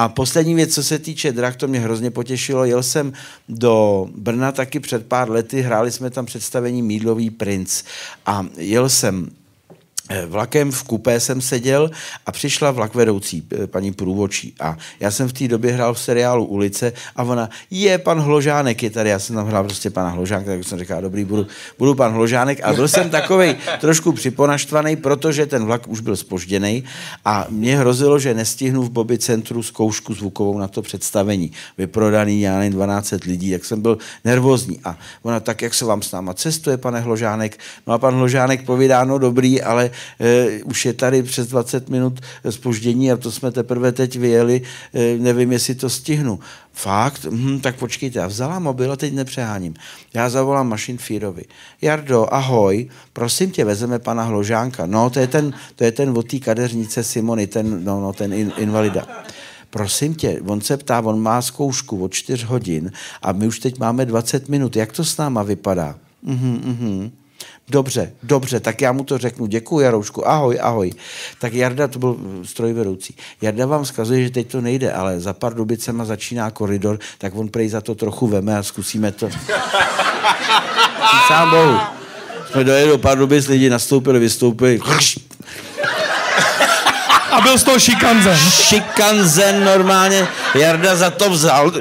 A poslední věc, co se týče drah, to mě hrozně potěšilo. Jel jsem do Brna taky před pár lety, hráli jsme tam představení Mýdlový princ. A jel jsem vlakem, v kupé jsem seděl a přišla vlakvedoucí, paní průvodčí. A já jsem v té době hrál v seriálu Ulice a ona, je, pan Hložánek je tady. Já jsem tam hrál prostě pana Hložánka, tak jsem říkal, dobrý, budu, budu pan Hložánek. A byl jsem takovej trošku připonaštvaný, protože ten vlak už byl zpožděný a mě hrozilo, že nestihnu v Bobby centru zkoušku zvukovou na to představení. Vyprodaný, já nevím, dvanáct set lidí, jak jsem byl nervózní. A ona, tak jak se vám s náma cestuje, pane Hložánek? No a pan Hložánek povídá, no dobrý, ale e, už je tady přes dvacet minut zpoždění a to jsme teprve teď vyjeli, e, nevím, jestli to stihnu. Fakt? Hm, tak počkejte, já vzala mobil a teď nepřeháním. Já zavolám Mašinfírovi. Jardo, ahoj, prosím tě, vezeme pana Hložánka. No, to je ten, to je ten od té kadeřnice Simony, ten, no, no, ten in, invalida. Prosím tě, on se ptá, on má zkoušku od čtyř hodin a my už teď máme dvacet minut. Jak to s náma vypadá? Mhm, mhm. Dobře, dobře, tak já mu to řeknu. Děkuji, Jaroušku, ahoj, ahoj. Tak Jarda, to byl strojvedoucí. Jarda vám vzkazuje, že teď to nejde, ale za pár Pardubicema začíná koridor, tak on prej za to trochu veme a zkusíme to. Sám bohu. Jsme dojeli do Pardubic, lidi nastoupili, vystoupili. A byl z toho šikanzen. Šikanzen normálně. Jarda za to vzal.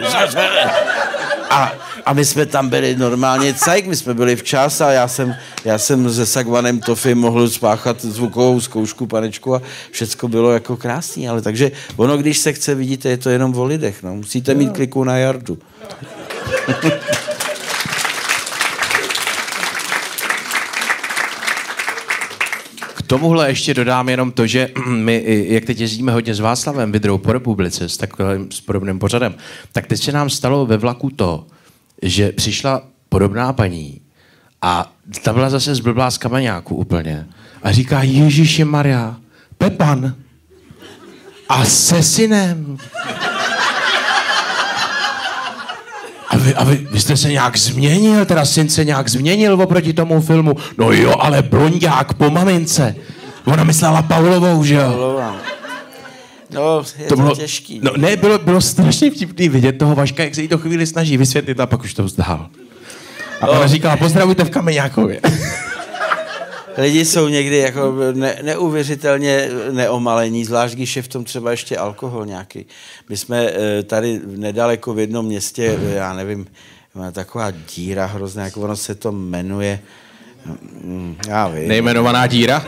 A... A my jsme tam byli normálně cajk, my jsme byli včas a já jsem, já jsem se Sagvanem Toffy mohl spáchat zvukovou zkoušku, panečku, a všecko bylo jako krásný, ale takže ono, když se chce, vidíte, je to jenom o lidech, no. Musíte mít kliku na Jardu. Tomuhle ještě dodám jenom to, že my, jak teď jezdíme hodně s Václavem Vydrou po republice s takovým s podobným pořadem, tak teď se nám stalo ve vlaku to, že přišla podobná paní a ta byla zase zblblá z kameňáku úplně a říká, Ježíši Maria, Pepan a se synem. A vy, a vy, vy jste se nějak změnil, teda syn se nějak změnil oproti tomu filmu. No jo, ale blonďák po mamince. Ona myslela Paulovou, že jo? No, je to, bylo, to těžký. No, ne, bylo, bylo strašně vtipný vidět toho Vaška, jak se jí to chvíli snaží vysvětlit a pak už to vzdál. A no. Ona říkala, pozdravujte v Kameňákově. Lidi jsou někdy jako ne, neuvěřitelně neomalení, zvlášť když je v tom třeba ještě alkohol nějaký. My jsme tady nedaleko v jednom městě, já nevím, má taková díra hrozná, jak ono se to jmenuje. Já vím. Nejmenovaná díra?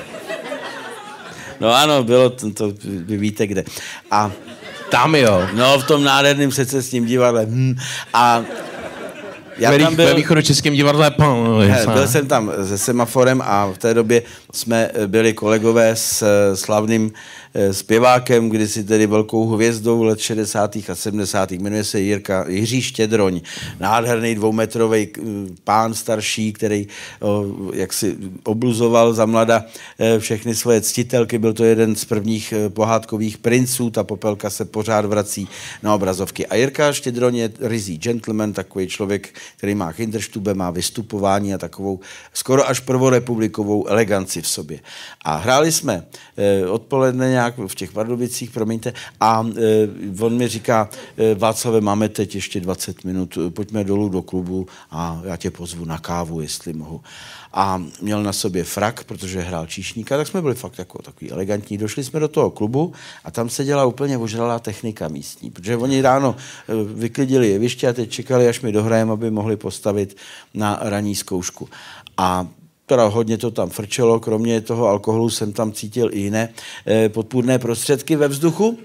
No ano, bylo to, to vy víte kde. A tam jo. No v tom nádherným přece s tím divadlem. Hm. A já tam byl, ve východočeském divadle. Byl jsem tam se Semaforem a v té době jsme byli kolegové s slavným zpěvákem, kdysi tedy velkou hvězdou let šedesátých a sedmdesátých Jmenuje se Jirka, Jiří Štědroň. Nádherný dvoumetrový pán starší, který jaksi obluzoval za mlada všechny svoje ctitelky. Byl to jeden z prvních pohádkových princů. Ta popelka se pořád vrací na obrazovky. A Jirka Štědroň je rizí gentleman, takový člověk, který má hinterstube, má vystupování a takovou skoro až prvorepublikovou eleganci v sobě. A hráli jsme odpoledne nějak v těch Pardubicích, promiňte, a on mi říká, Václave, máme teď ještě dvacet minut, pojďme dolů do klubu a já tě pozvu na kávu, jestli mohu. A měl na sobě frak, protože hrál číšníka, tak jsme byli fakt jako takový elegantní. Došli jsme do toho klubu a tam se dělala úplně ožralá technika místní, protože oni ráno vyklidili jeviště a teď čekali, až my dohrajeme, aby mohli postavit na ranní zkoušku. A teda hodně to tam frčelo, kromě toho alkoholu jsem tam cítil i jiné e, podpůrné prostředky ve vzduchu.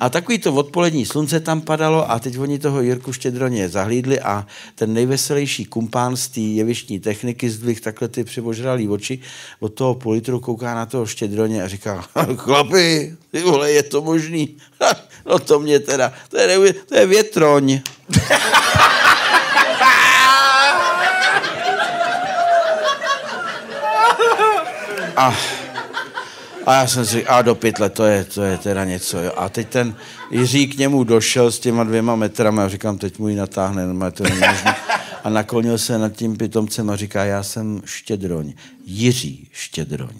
A takový to odpolední slunce tam padalo a teď oni toho Jirku Štědroně zahlídli a ten nejveselější kumpán z té jevištní techniky zdvih takhle ty přibožralý oči od toho půl litru, kouká na toho Štědroně a říká, chlapi, ty vole, je to možný? No to mě teda, to je, neuvě, to je větroň. A, a já jsem si říkal, a do pytle, to je, to je teda něco. Jo. A teď ten Jiří k němu došel s těma dvěma metrama a říkám, teď mu ji natáhne, no, to není možné. A naklonil se nad tím pitomcem a říká, já jsem Štědroň, Jiří Štědroň.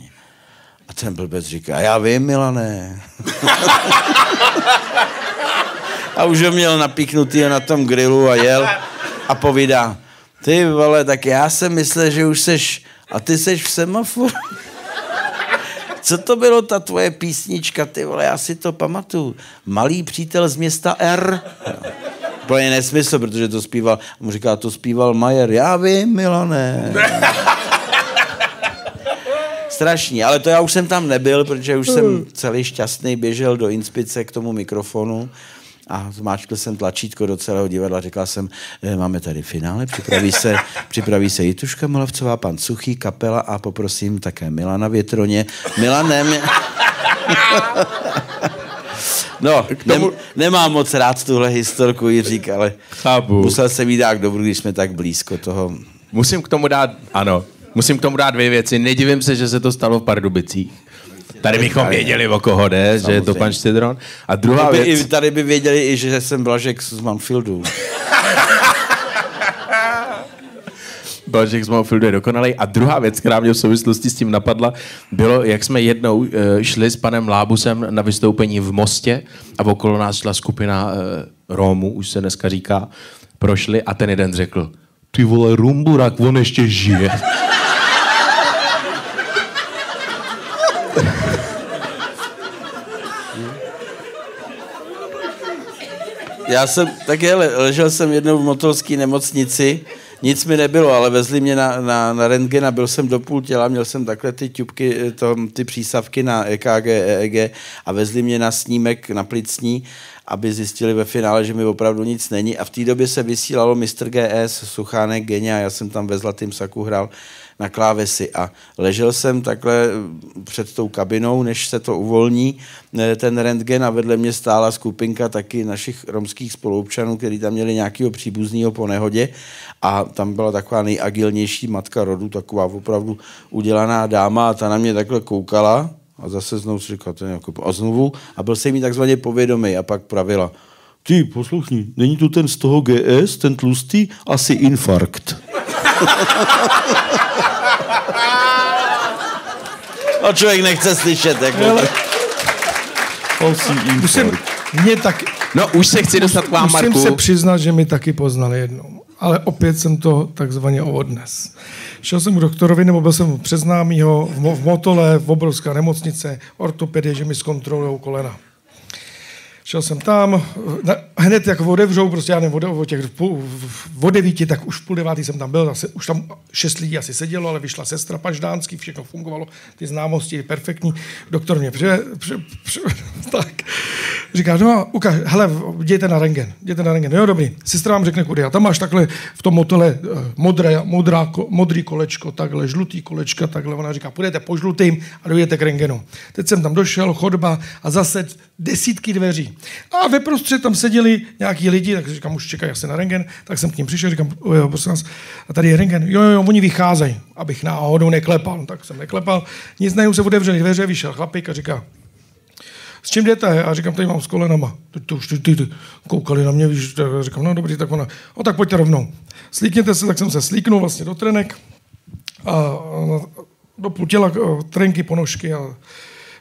A ten blbec říká, já vím, Milané. A už ho měl napíknutý na tom grilu a jel a povídá, ty vole, tak já jsem myslel, že už seš, a ty seš v Semaforu. Co to bylo ta tvoje písnička, ty vole, já si to pamatuju. Malý přítel z města R. Úplně nesmysl, protože to zpíval, mu říká, to zpíval Majer. Já vím, Milané. Strašný, ale to já už jsem tam nebyl, protože už jsem celý šťastný běžel do inspice k tomu mikrofonu a zmáčkl jsem tlačítko do celého divadla. Řekla jsem, máme tady finále, připraví se, připraví se Jituška Molavcová, pan Suchý, kapela a poprosím také Milana Větroně. Milanem... No, nem, nemám moc rád tuhle historku, Jiřík, ale chápu. Musel jsem jí dát dobrý, když jsme tak blízko toho. Musím k tomu dát, ano, musím k tomu dát dvě věci. Nedivím se, že se to stalo v Pardubicích. Tady bychom věděli, o koho jde, samozřejmě, že je to pan Štědroň. A druhá tady by, věc... Tady by věděli i, že jsem Blažek z Manfieldu. Blažek z Manfieldu je dokonalej. A druhá věc, která mě v souvislosti s tím napadla, bylo, jak jsme jednou šli s panem Lábusem na vystoupení v Mostě a okolo nás šla skupina Rómů, už se dneska říká, prošli a ten jeden řekl, ty vole, Rumburák, on ještě žije. Já jsem, tak je, ležel jsem jednou v motolské nemocnici, nic mi nebylo, ale vezli mě na, na, na rentgen a byl jsem do půl těla, měl jsem takhle ty tubky, to, ty přísavky na E K G, E E G a vezli mě na snímek, na plicní, aby zjistili ve finále, že mi opravdu nic není. A v té době se vysílalo mister G S, Suchánek, Genia, já jsem tam ve zlatým saku hrál na klávesi a ležel jsem takhle před tou kabinou, než se to uvolní, ten rentgen a vedle mě stála skupinka taky našich romských spoluobčanů, kteří tam měli nějakého příbuzného po nehodě a tam byla taková nejagilnější matka rodu, taková opravdu udělaná dáma a ta na mě takhle koukala a zase znovu si říkala, to nějakou, a znovu a byl jsem jí takzvaně povědomý a pak pravila, ty posluchni, není tu ten z toho G S, ten tlustý, asi infarkt. A člověk nechce slyšet, jako. Ale... Musím, mě taky... No, už se chci dostat k vám, Marku. Musím se přiznat, že mi taky poznali jednou. Ale opět jsem to takzvaně odnes. Šel jsem k doktorovi, nebo byl jsem přes známýho v, v Motole, v obrovská nemocnice, ortopedie, že mi zkontrolujou kolena. Šel jsem tam, na, hned jak odevřou, prostě já nevím, o těch o devíti, tak už v půl devátý jsem tam byl, zase, už tam šest lidí asi sedělo, ale vyšla sestra pan Ždánský, všechno fungovalo, ty známosti, perfektní, doktor mě pře, pře, pře, tak, říká, no ukaž, hele, jděte na rentgen, jděte na rentgen, jo dobrý, sestra vám řekne kudy, a tam máš takhle v tom motole modré, modrá, modrý kolečko, takhle, žlutý kolečka, takhle, ona říká, půjdete po žlutým a dojdete k rentgenu. Teď jsem tam došel, chodba a zase desítky dveří. A ve prostřed tam seděli nějaký lidi, tak říkám, už čekají asi na rentgen, tak jsem k ním přišel, říkám, jo, prosím vás, a tady je rentgen, jo, jo, jo, oni vycházejí, abych náhodou neklepal, tak jsem neklepal, nic najednou se otevřeli dveře, vyšel chlapík a říká, s čím jdete? A říkám, tady mám s kolenama. To už ty, ty, ty koukali na mě, víš, a říkám, no dobrý, tak ona, no tak pojďte rovnou. Slíkněte se, tak jsem se slíknul vlastně do trenek a do půl těla trenky, ponožky a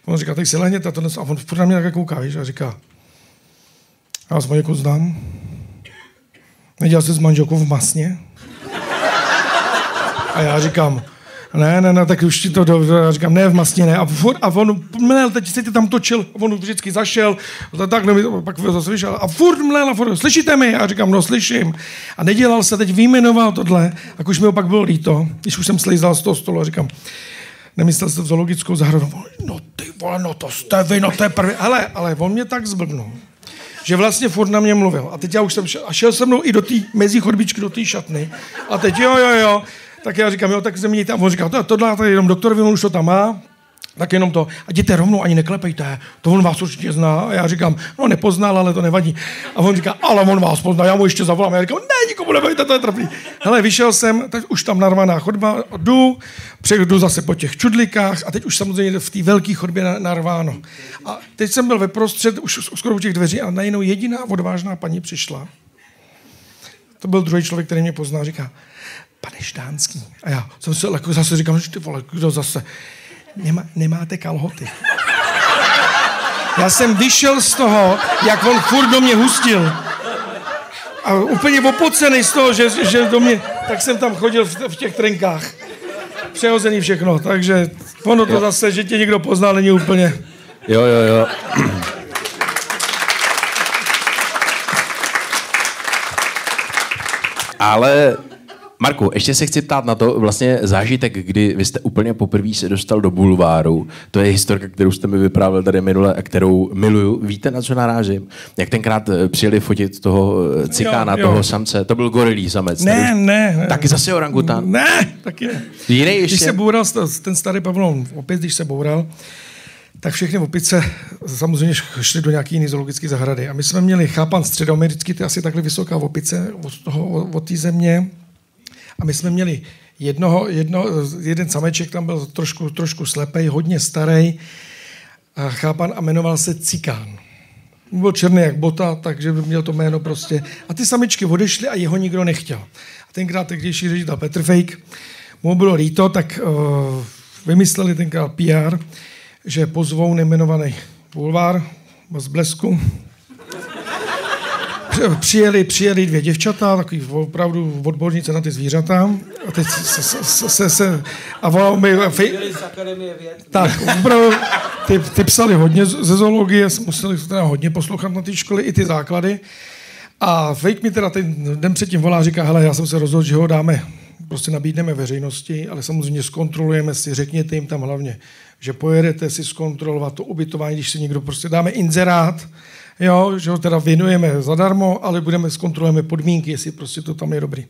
on říká, tak si lehněte a, to, a on na mě tak kouká, víš, a říká, já vás manželku znám. Nedělal jsi s manželkou v Masně? A já říkám, ne, ne, ne, tak už ti to... Do, já říkám, ne, v Masně ne. A, a on, mlel, teď se tě tam točil. A on vždycky zašel. Tak, ne, pak zase vyšel. A furt mlel, a furt, slyšíte mi? A říkám, no, slyším. A nedělal se, teď vyjmenoval tohle. A už mi opak bylo líto, když už jsem slízal z toho stolu a říkám, nemyslel jste v zoologickou zahradu. No ty vole, no to jste vy, no to je první. Hele, ale on mě tak zblbnul, že vlastně furt na mě mluvil. A teď já už jsem šel, a šel se mnou i do té mezi chodbičky, do té šatny. A teď jo, jo, jo. Tak já říkám, jo, tak se mějte. A on říká, to, tohle tady jenom doktorovi, on už to tam má. Tak jenom to. A jděte rovnou, ani neklepejte. To on vás určitě zná. A já říkám, no nepoznal, ale to nevadí. A on říká, ale on vás pozná, já mu ještě zavolám. A já říkám, ne, nikomu nebejte, to je trpný. Hele, vyšel jsem, tak už tam narvaná chodba, jdu, přejdu zase po těch čudlikách a teď už samozřejmě v té velké chodbě narváno. A teď jsem byl ve prostřed, už skoro u těch dveří a najednou jediná odvážná paní přišla. To byl druhý člověk, který mě pozná, říká, pane Ždánský. A já jsem se jako zase říkám, že ty vole, kdo zase? Nemá, nemáte kalhoty. Já jsem vyšel z toho, jak on furt do mě hustil. A úplně opocenej z toho, že, že do mě... Tak jsem tam chodil v, v těch trenkách. Přehozený všechno, takže ono to jo. Zase, že tě někdo pozná, není úplně... Jo, jo, jo. Ale... Marku, ještě se chci ptát na to vlastně zážitek, kdy vy jste úplně poprvé se dostal do bulváru. To je historka, kterou jste mi vyprávěl tady minule a kterou miluju. Víte, na co narážím? Jak tenkrát přijeli fotit toho cikána, jo, jo. toho samce. To byl gorilí samec. Ne, už... ne, ne. Taky zase orangután. Ne, taky ne. Jiný ještě. Když se boural ten starý pavilon, opět když se boural, tak všechny opice samozřejmě šly do nějaké jiné zoologické zahrady. A my jsme měli chápan středoamerický, to je asi takhle vysoká opice od toho, od té země. A my jsme měli jednoho, jedno, jeden sameček, tam byl trošku, trošku slepej, hodně starý, a chápan, a jmenoval se Cikán. Byl černý jak bota, takže měl to jméno prostě. A ty samičky odešly a jeho nikdo nechtěl. A tenkrát tehdejší ředitel Petr Fejk, mu bylo líto, tak uh, vymysleli tenkrát P R, že pozvou nejmenovaný bulvár z Blesku. Přijeli, přijeli dvě děvčata, takový opravdu odbornice na ty zvířata. A teď se... se, se, se a volal mi... Fej... Tak, opravdu, ty, ty psali hodně ze zoologie, museli se teda hodně poslouchat na té školy, i ty základy. A Fejk mi teda ten den předtím volá, říká, hele, já jsem se rozhodl, že ho dáme, prostě nabídneme veřejnosti, ale samozřejmě zkontrolujeme si, řekněte jim tam hlavně, že pojedete si zkontrolovat to ubytování, když si někdo prostě dáme inzerát, jo, že ho teda věnujeme zadarmo, ale budeme, zkontrolujeme podmínky, jestli prostě to tam je dobrý.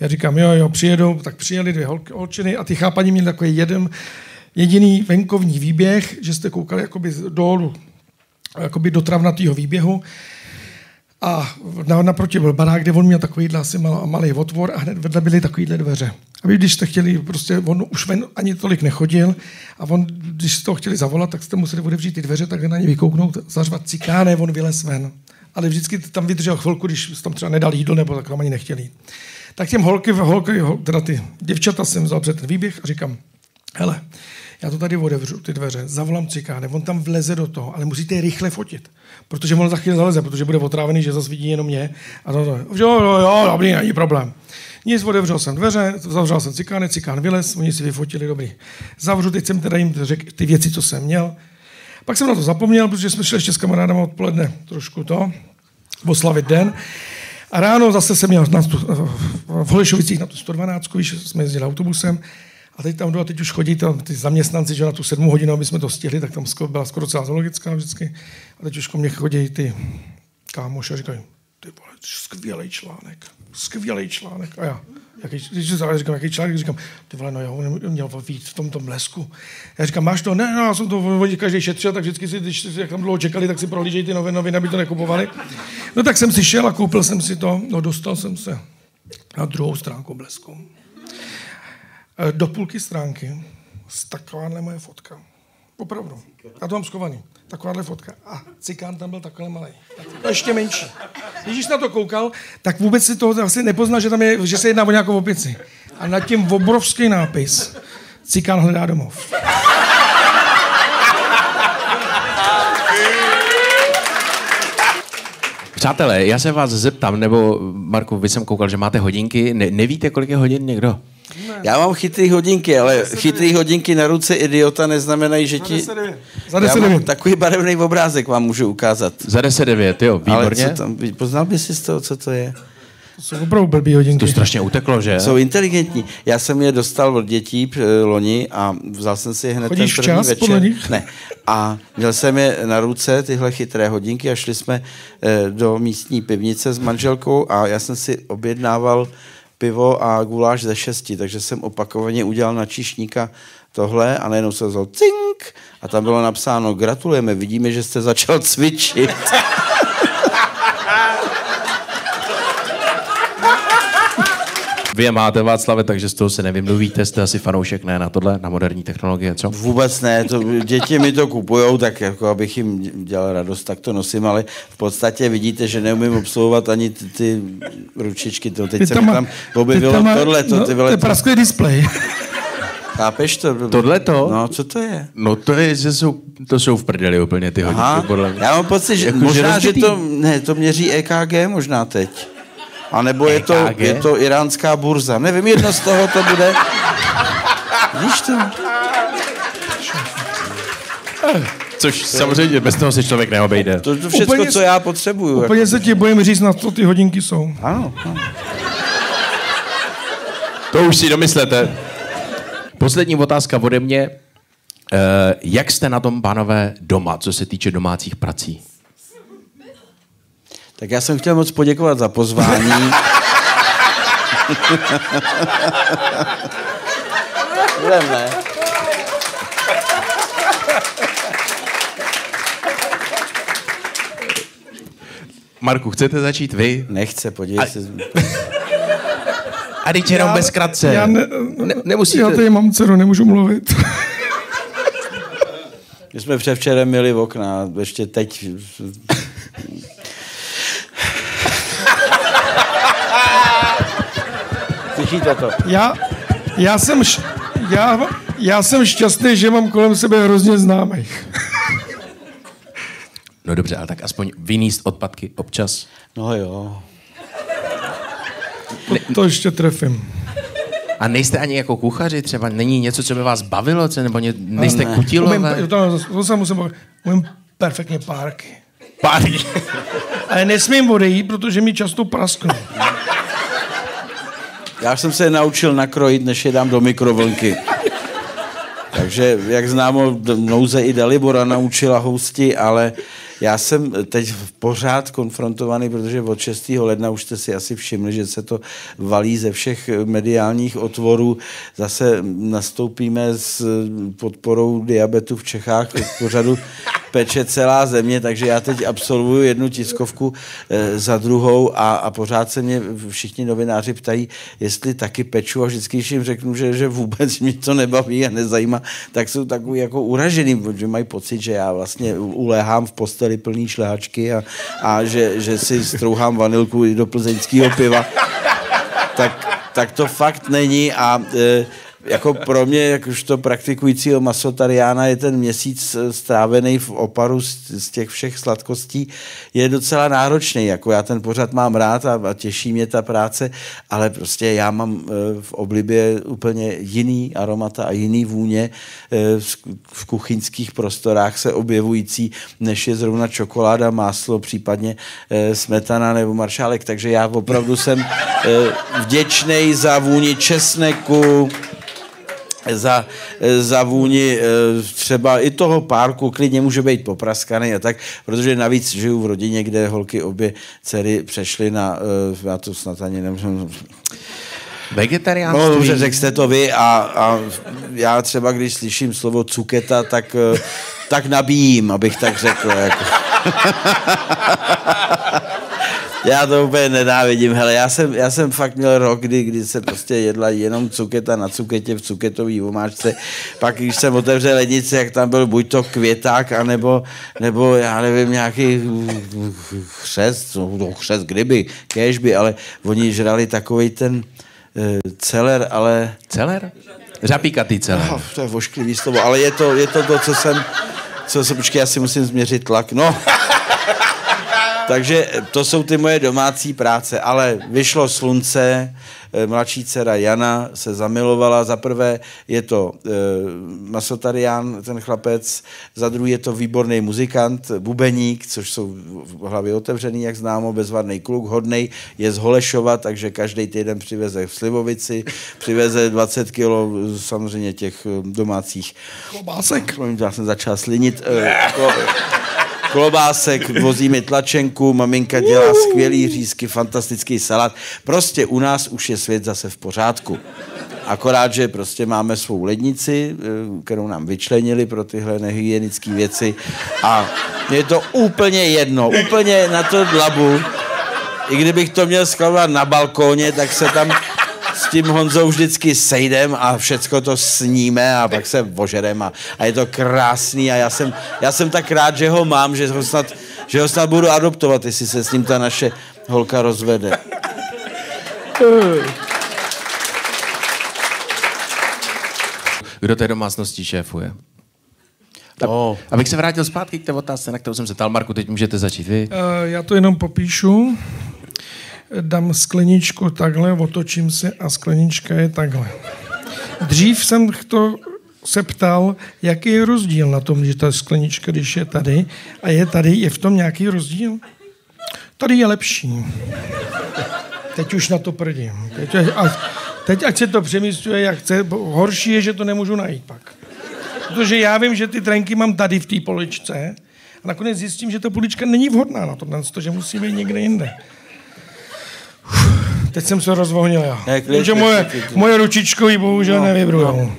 Já říkám, jo, jo, přijedou, tak přijeli dvě holčiny a ty chápaní měli takový jeden, jediný venkovní výběh, že jste koukali jakoby dolů, jakoby do travnatýho výběhu a naproti byl barák, kde on měl takovýhle asi mal, malý otvor a hned vedle byly takovýhle dveře. A vy, když jste chtěli, prostě on už ven ani tolik nechodil a on, když jste ho chtěli zavolat, tak jste museli otevřít ty dveře, tak na ně vykouknout, zařvat Cikáne, on vylez ven. Ale vždycky tam vydržel chvilku, když jste tam třeba nedal jídlo nebo tak tam ani nechtěli. Tak těm holky, holky, hol, teda ty děvčata jsem vzal před ten výběh a říkám, hele, já to tady otevřu, ty dveře, zavolám Cikáne, on tam vleze do toho, ale musíte je rychle fotit, protože on za chvíli zaleze, protože bude otrávený, že zase vidí jenom mě. A to, jo, jo, jo, dobrý, není problém. Nic, otevřel jsem dveře, zavřel jsem Cikáne, Cikán vylez, oni si vyfotili, dobrý. Zavřu, teď jsem teda jim řekl ty věci, co jsem měl. Pak jsem na to zapomněl, protože jsme šli ještě s kamarádama odpoledne trošku to, oslavit den. A ráno zase jsem měl na tu, v Holešovicích na tu sto dvanáct, víš, jsme jezdili autobusem. A teď tam jdu a teď už chodí tam ty zaměstnanci, že na tu sedmou hodinu, aby jsme to stihli, tak tam byla skoro celá zoologická vždycky. A teď už ko mně chodí ty kámoši a říkají, ty vole, skvělej článek, skvělej článek. A já, jaký, říkám, jaký článek? Říkám, ty vole, no já on měl víc v tomto Blesku. Já říkám, máš to? Ne, no, já jsem to vodí každý šetřil, tak vždycky si, když jak tam dlouho čekali, tak si prohlížejí ty nové noviny, aby to nekupovali. No tak jsem si šel a koupil jsem si to, no dostal jsem se na druhou stránku Blesku. Do půlky stránky s takováhle moje fotka. Opravdu. Já to mám schovaný. Takováhle fotka. A Cikán tam byl takhle malej. Tak ještě menší. Když na to koukal, tak vůbec si toho asi nepoznal, že, tam je, že se jedná o nějakou opici. A nad tím obrovský nápis. Cikán hledá domov. Přátelé, já se vás zeptám, nebo Marku, vy jsem koukal, že máte hodinky. Ne, nevíte, kolik je hodin někdo? Ne. Já mám chytrý hodinky, ale chytrý hodinky na ruce idiota neznamenají, že ti... Za deset devět. Takový barevný obrázek vám můžu ukázat. Za deset devět, jo, výborně. Ale co tam, poznal bys si z toho, co to je? To jsou opravdu blbý hodinky. To strašně uteklo, že? Jsou inteligentní. Já jsem je dostal od dětí loni a vzal jsem si je hned Chodíš ten první včas, večer. Podle nich? Ne. A měl jsem je na ruce, tyhle chytré hodinky, a šli jsme do místní pivnice s manželkou a já jsem si objednával pivo a guláš ze šesti, takže jsem opakovaně udělal na číšníka tohle a najednou se vzal cink a tam bylo napsáno, gratulujeme, vidíme, že jste začal cvičit. Vy je máte, Václave, takže z toho se nevymluvíte, jste asi fanoušek, ne, na tohle, na moderní technologie, co? Vůbec ne, to, děti mi to kupujou, tak jako abych jim dělal radost, tak to nosím, ale v podstatě vidíte, že neumím obsluhovat ani ty, ty ručičky, to teď se mi tam objevilo tam, tohle, to, no, ty vole, to je prasklý displej. Chápeš to? Tohleto? No, co to je? No to je, že jsou, to jsou v prdeli úplně ty hodinky, podle mě. Já mám pocit, že jako možná, že, že to, ne, to měří E K G možná teď. A nebo je to, je to iránská burza. Nevím, jedno z toho to bude. Víš to? Což samozřejmě bez toho se člověk neobejde. To, to všechno, co já potřebuju. Úplně jako se ti bojím říct, na co ty hodinky jsou. Ano. ano. To už si domyslete. Poslední otázka ode mě. Eh, jak jste na tom, pánové, doma, co se týče domácích prací? Tak já jsem chtěl moc poděkovat za pozvání. Budeme. Marku, chcete začít vy? Nechce, podívej se. A teď jenom bez kratce. Já, ne, ne, nemusíte. Já tady mám dceru, nemůžu mluvit. My jsme převčerem měli okna, ještě teď... Slyšíte to? Já, já, jsem š, já, já jsem šťastný, že mám kolem sebe hrozně známých. No dobře, ale tak aspoň vyníst odpadky občas. No jo. Ne, to ještě trefím. A nejste ani jako kuchaři třeba? Není něco, co by vás bavilo? Nebo ně, nejste ne. kutilové? Umím, to, to se musím bavit. Umím perfektně párky. Párky? Ale nesmím odejít, protože mi často prasknou. Já jsem se naučil nakrojit, než je dám do mikrovlnky. Takže, jak známo, nouze i Dalibora naučila housti, ale já jsem teď pořád konfrontovaný, protože od šestého ledna už jste si asi všimli, že se to valí ze všech mediálních otvorů. Zase nastoupíme s podporou diabetu v Čechách v pořadu Peče celá země, takže já teď absolvuju jednu tiskovku za druhou a, a pořád se mě všichni novináři ptají, jestli taky peču, a vždycky, když jim řeknu, že, že vůbec mě to nebaví a nezajímá, tak jsou takový jako uražený, protože mají pocit, že já vlastně uléhám v posteli plný šlehačky a, a že, že si strouhám vanilku do plzeňského piva. Tak, tak to fakt není a... E, jako pro mě, jakožto praktikujícího masotariána, je ten měsíc strávený v oparu z těch všech sladkostí, je docela náročný. Jako já ten pořad mám rád a, a těší mě ta práce, ale prostě já mám v oblibě úplně jiný aromata a jiný vůně v kuchyňských prostorách se objevující, než je zrovna čokoláda, máslo, případně smetana nebo maršálek. Takže já opravdu jsem vděčnej za vůni česneku, Za, za vůni třeba i toho párku, klidně může být popraskaný a tak, protože navíc žiju v rodině, kde holky obě dcery přešly na, já to snad ani nemůžu... Vegetariánství. No dobře, řekl jste to vy a, a já třeba, když slyším slovo cuketa, tak, tak nabíjím, abych tak řekl. Jako. Já to úplně nenávidím, hele, já jsem, já jsem fakt měl rok, kdy, kdy se prostě jedla jenom cuketa na cuketě v cuketový omáčce, pak když jsem otevřel lednici, jak tam byl buď to květák, anebo, nebo já nevím, nějaký chřest, no, chřest kdyby, kéžby, ale oni žrali takovej ten uh, celer, ale... Celer? Řapíkatý celer. No, to je vošklivý slovo, ale je to, je to to, co jsem, co jsem, počkej, já si musím změřit tlak, no... Takže to jsou ty moje domácí práce, ale vyšlo slunce, mladší dcera Jana se zamilovala, za prvé je to e, masotarián, ten chlapec, za druhý je to výborný muzikant, bubeník, což jsou v hlavě otevřený, jak známo, bezvadný kluk, hodnej, je z Holešova, takže každý týden přiveze v Slivovici, přiveze dvacet kilo samozřejmě těch domácích klobásek. Já jsem začal slinit. E, to, Klobásek, vozí mi tlačenku, maminka dělá skvělý řízky, fantastický salát. Prostě u nás už je svět zase v pořádku. Akorát, že prostě máme svou lednici, kterou nám vyčlenili pro tyhle nehygienické věci. A je to úplně jedno, úplně na to dlabu. I kdybych to měl skladovat na balkóně, tak se tam s tím Honzou vždycky sejdem a všecko to sníme a pak se ožerem a, a je to krásný a já jsem, já jsem tak rád, že ho mám, že ho, snad, že ho snad budu adoptovat, jestli se s ním ta naše holka rozvede. Kdo té domácnosti šéfuje? Oh. Abych se vrátil zpátky k té otázce, na kterou jsem se ptal. Marku, teď můžete začít vy. Uh, já to jenom popíšu. Dám skleničku takhle, otočím se a sklenička je takhle. Dřív jsem to se ptal, jaký je rozdíl na tom, že ta sklenička, když je tady a je tady, je v tom nějaký rozdíl? Tady je lepší. Teď už na to prdím. Teď, a Teď ať se to přemístuje, jak chce. Horší je, že to nemůžu najít pak. Protože já vím, že ty trenky mám tady v té poličce a nakonec zjistím, že ta polička není vhodná na tohle, že musí být někde jinde. Uf, teď jsem se rozvohnil já. Protože moje, moje ručičkový bohužel no, nevybrujou. No.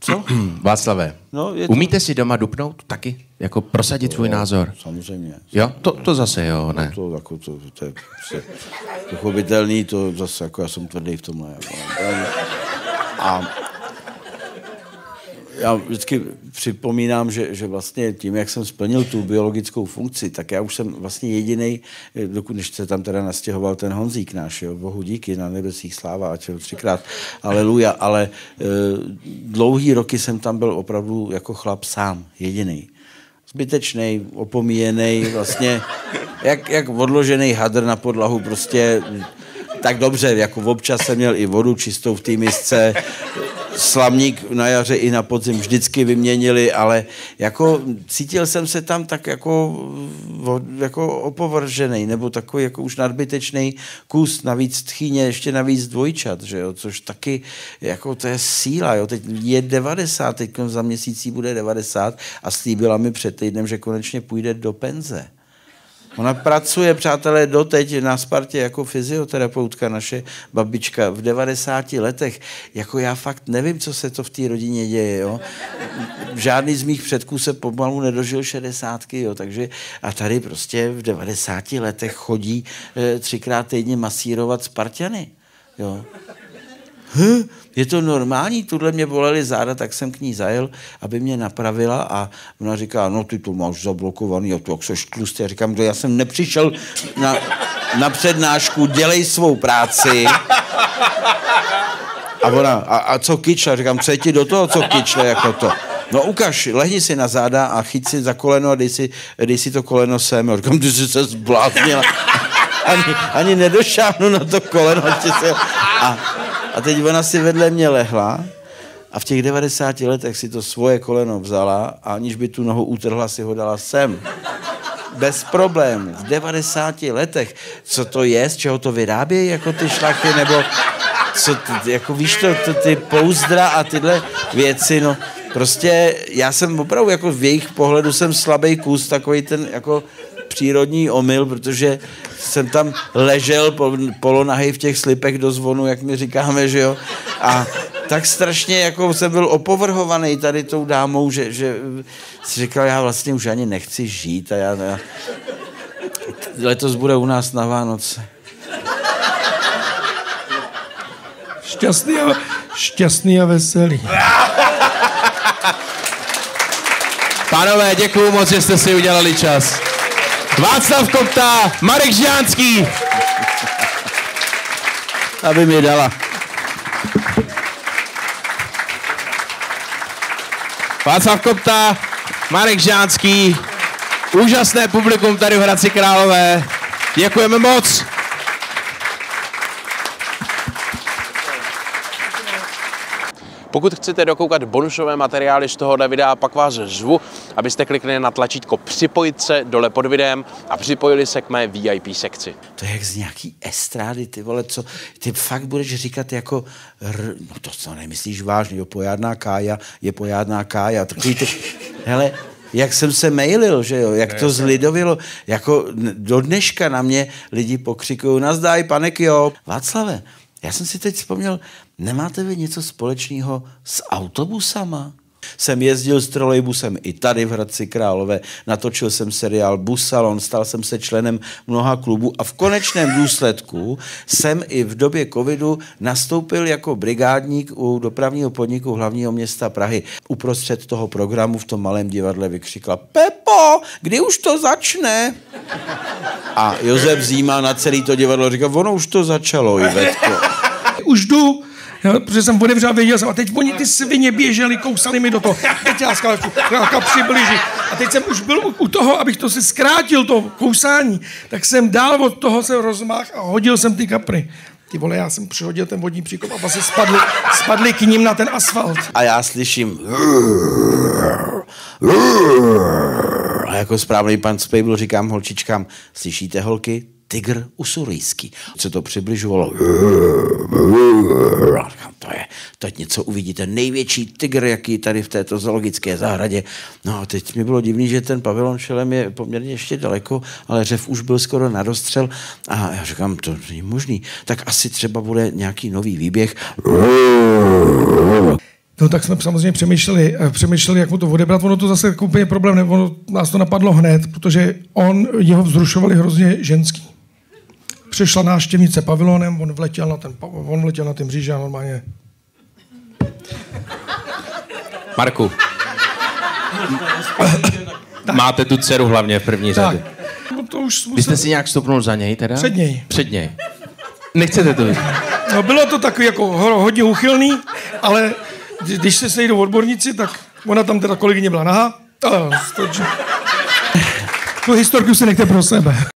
Co? Václavé, no, umíte to... si doma dupnout taky? Jako prosadit svůj názor? Samozřejmě. Jo? To, to zase jo, ne? No to, jako, to, to je pochopitelný, to zase, jako já jsem tvrdý v tomhle. Jako, a já vždycky připomínám, že, že vlastně tím, jak jsem splnil tu biologickou funkci, tak já už jsem vlastně jedinej, dokud než se tam teda nastěhoval ten Honzík náš, jo, bohu díky, na nebesích sláva, ať jo, třikrát, aleluja, ale e, dlouhý roky jsem tam byl opravdu jako chlap sám, jedinej. Zbytečnej, opomíjenej, vlastně, jak, jak odložený hadr na podlahu, prostě tak dobře, jako občas jsem měl i vodu čistou v té misce, slamník na jaře i na podzim vždycky vyměnili, ale jako cítil jsem se tam tak jako, jako opovržený, nebo takový jako už nadbytečný kus, navíc tchýně, ještě navíc dvojčat, že jo, což taky jako to je síla, jo, teď je devadesát, teď za měsící bude devadesát a slíbila mi před týdnem, že konečně půjde do penze. Ona pracuje, přátelé, doteď na Spartě jako fyzioterapeutka, naše babička v devadesáti letech. Jako já fakt nevím, co se to v té rodině děje, jo. Žádný z mých předků se pomalu nedožil šedesátky, jo, takže a tady prostě v devadesáti letech chodí e, třikrát týdně masírovat Sparťany, jo. Hm, je to normální? Tuhle mě bolely záda, tak jsem k ní zajel, aby mě napravila a ona říká, no ty to máš zablokovaný a to jak seš tlustý. Já říkám, já jsem nepřišel na, na přednášku, dělej svou práci. A ona, a, a co kyčle? Říkám, co je ti do toho, co kyčle, jako to. No ukaž, lehni si na záda a chyť si za koleno a dej si, dej si to koleno sem. Já říkám, ty jsi se zbláznila. Ani, ani nedošáhnu na to koleno. A, A teď ona si vedle mě lehla a v těch devadesáti letech si to svoje koleno vzala a aniž by tu nohu utrhla, si ho dala sem. Bez problémů. V devadesáti letech. Co to je? Z čeho to vyrábějí? Jako ty šlachy? Nebo co ty, jako víš to, to, ty pouzdra a tyhle věci, no. Prostě já jsem opravdu, jako v jejich pohledu jsem slabý kus, takový ten, jako přírodní omyl, protože jsem tam ležel polonahej v těch slipech do zvonu, jak mi říkáme, že jo. A tak strašně jako jsem byl opovrhovaný tady tou dámou, že, že si říkal, já vlastně už ani nechci žít a já, já... Letos bude u nás na Vánoce. Šťastný a, šťastný a veselý. Pánové, děkuju moc, že jste si udělali čas. Václav Kopta, Marek Ždánský. Aby mi dala. Václav Kopta, Marek Ždánský. Úžasné publikum tady v Hradci Králové. Děkujeme moc. Pokud chcete dokoukat bonusové materiály z tohohle videa, pak vás zvu, abyste klikli na tlačítko připojit se dole pod videem a připojili se k mé V I P sekci. To je jak z nějaký estrády, ty vole, co? Ty fakt budeš říkat jako, no to co nemyslíš vážně, jo, pojádná Kája je pojádná Kája, takový ty, hele... Jak jsem se mailil, že jo, jak to zlidovilo, jako do dneška na mě lidi pokřikují, nazdaj, panek, jo. Václave, já jsem si teď vzpomněl, nemáte vy něco společného s autobusama? Jsem jezdil s trolejbusem i tady v Hradci Králové, natočil jsem seriál Busalon, stal jsem se členem mnoha klubů a v konečném důsledku jsem i v době covidu nastoupil jako brigádník u dopravního podniku hlavního města Prahy. Uprostřed toho programu v tom malém divadle vykřikla Pepo, kdy už to začne? A Josef Zíma na celý to divadlo říkal, ono už to začalo, Ivetko. Už jdu. No, protože jsem odevřel, věděl jsem, a teď oni ty svině běželi, kousali mi do toho, teď já skáču, přibliží. A teď jsem už byl u, u toho, abych to si zkrátil, to kousání, tak jsem dál od toho se rozmáhl a hodil jsem ty kapry. Ty vole, já jsem přihodil ten vodní příkop a vlastně spadli, spadli k ním na ten asfalt. A já slyším... A jako správný pan Spejbl říkám holčičkám, slyšíte holky? tygr usurijský. Se to přibližovalo. To je, teď něco uvidíte, největší tygr, jaký tady v této zoologické zahradě. No a teď mi bylo divný, že ten pavilon šelem je poměrně ještě daleko, ale řev už byl skoro na dostřel a já říkám, to není možný. Tak asi třeba bude nějaký nový výběh. No tak jsme samozřejmě přemýšleli, přemýšleli, jak mu to odebrat. Ono to zase úplně problém, nebo ono, nás to napadlo hned, protože on, jeho vzrušovali hrozně ženský. Přišla návštěvnice pavilonem, on vletěl na ten, on vletěl na ten mříže a normálně... Marku, máte tu dceru hlavně v první řadě. No musel... Vy jste si nějak stopnul za něj teda? Před něj. Před něj. Nechcete to vidět? No bylo to takový jako hodně uchylný, ale... Když se sejdou odborníci, tak ona tam teda kolegyně byla nahá. Tu historiku si nechte pro sebe.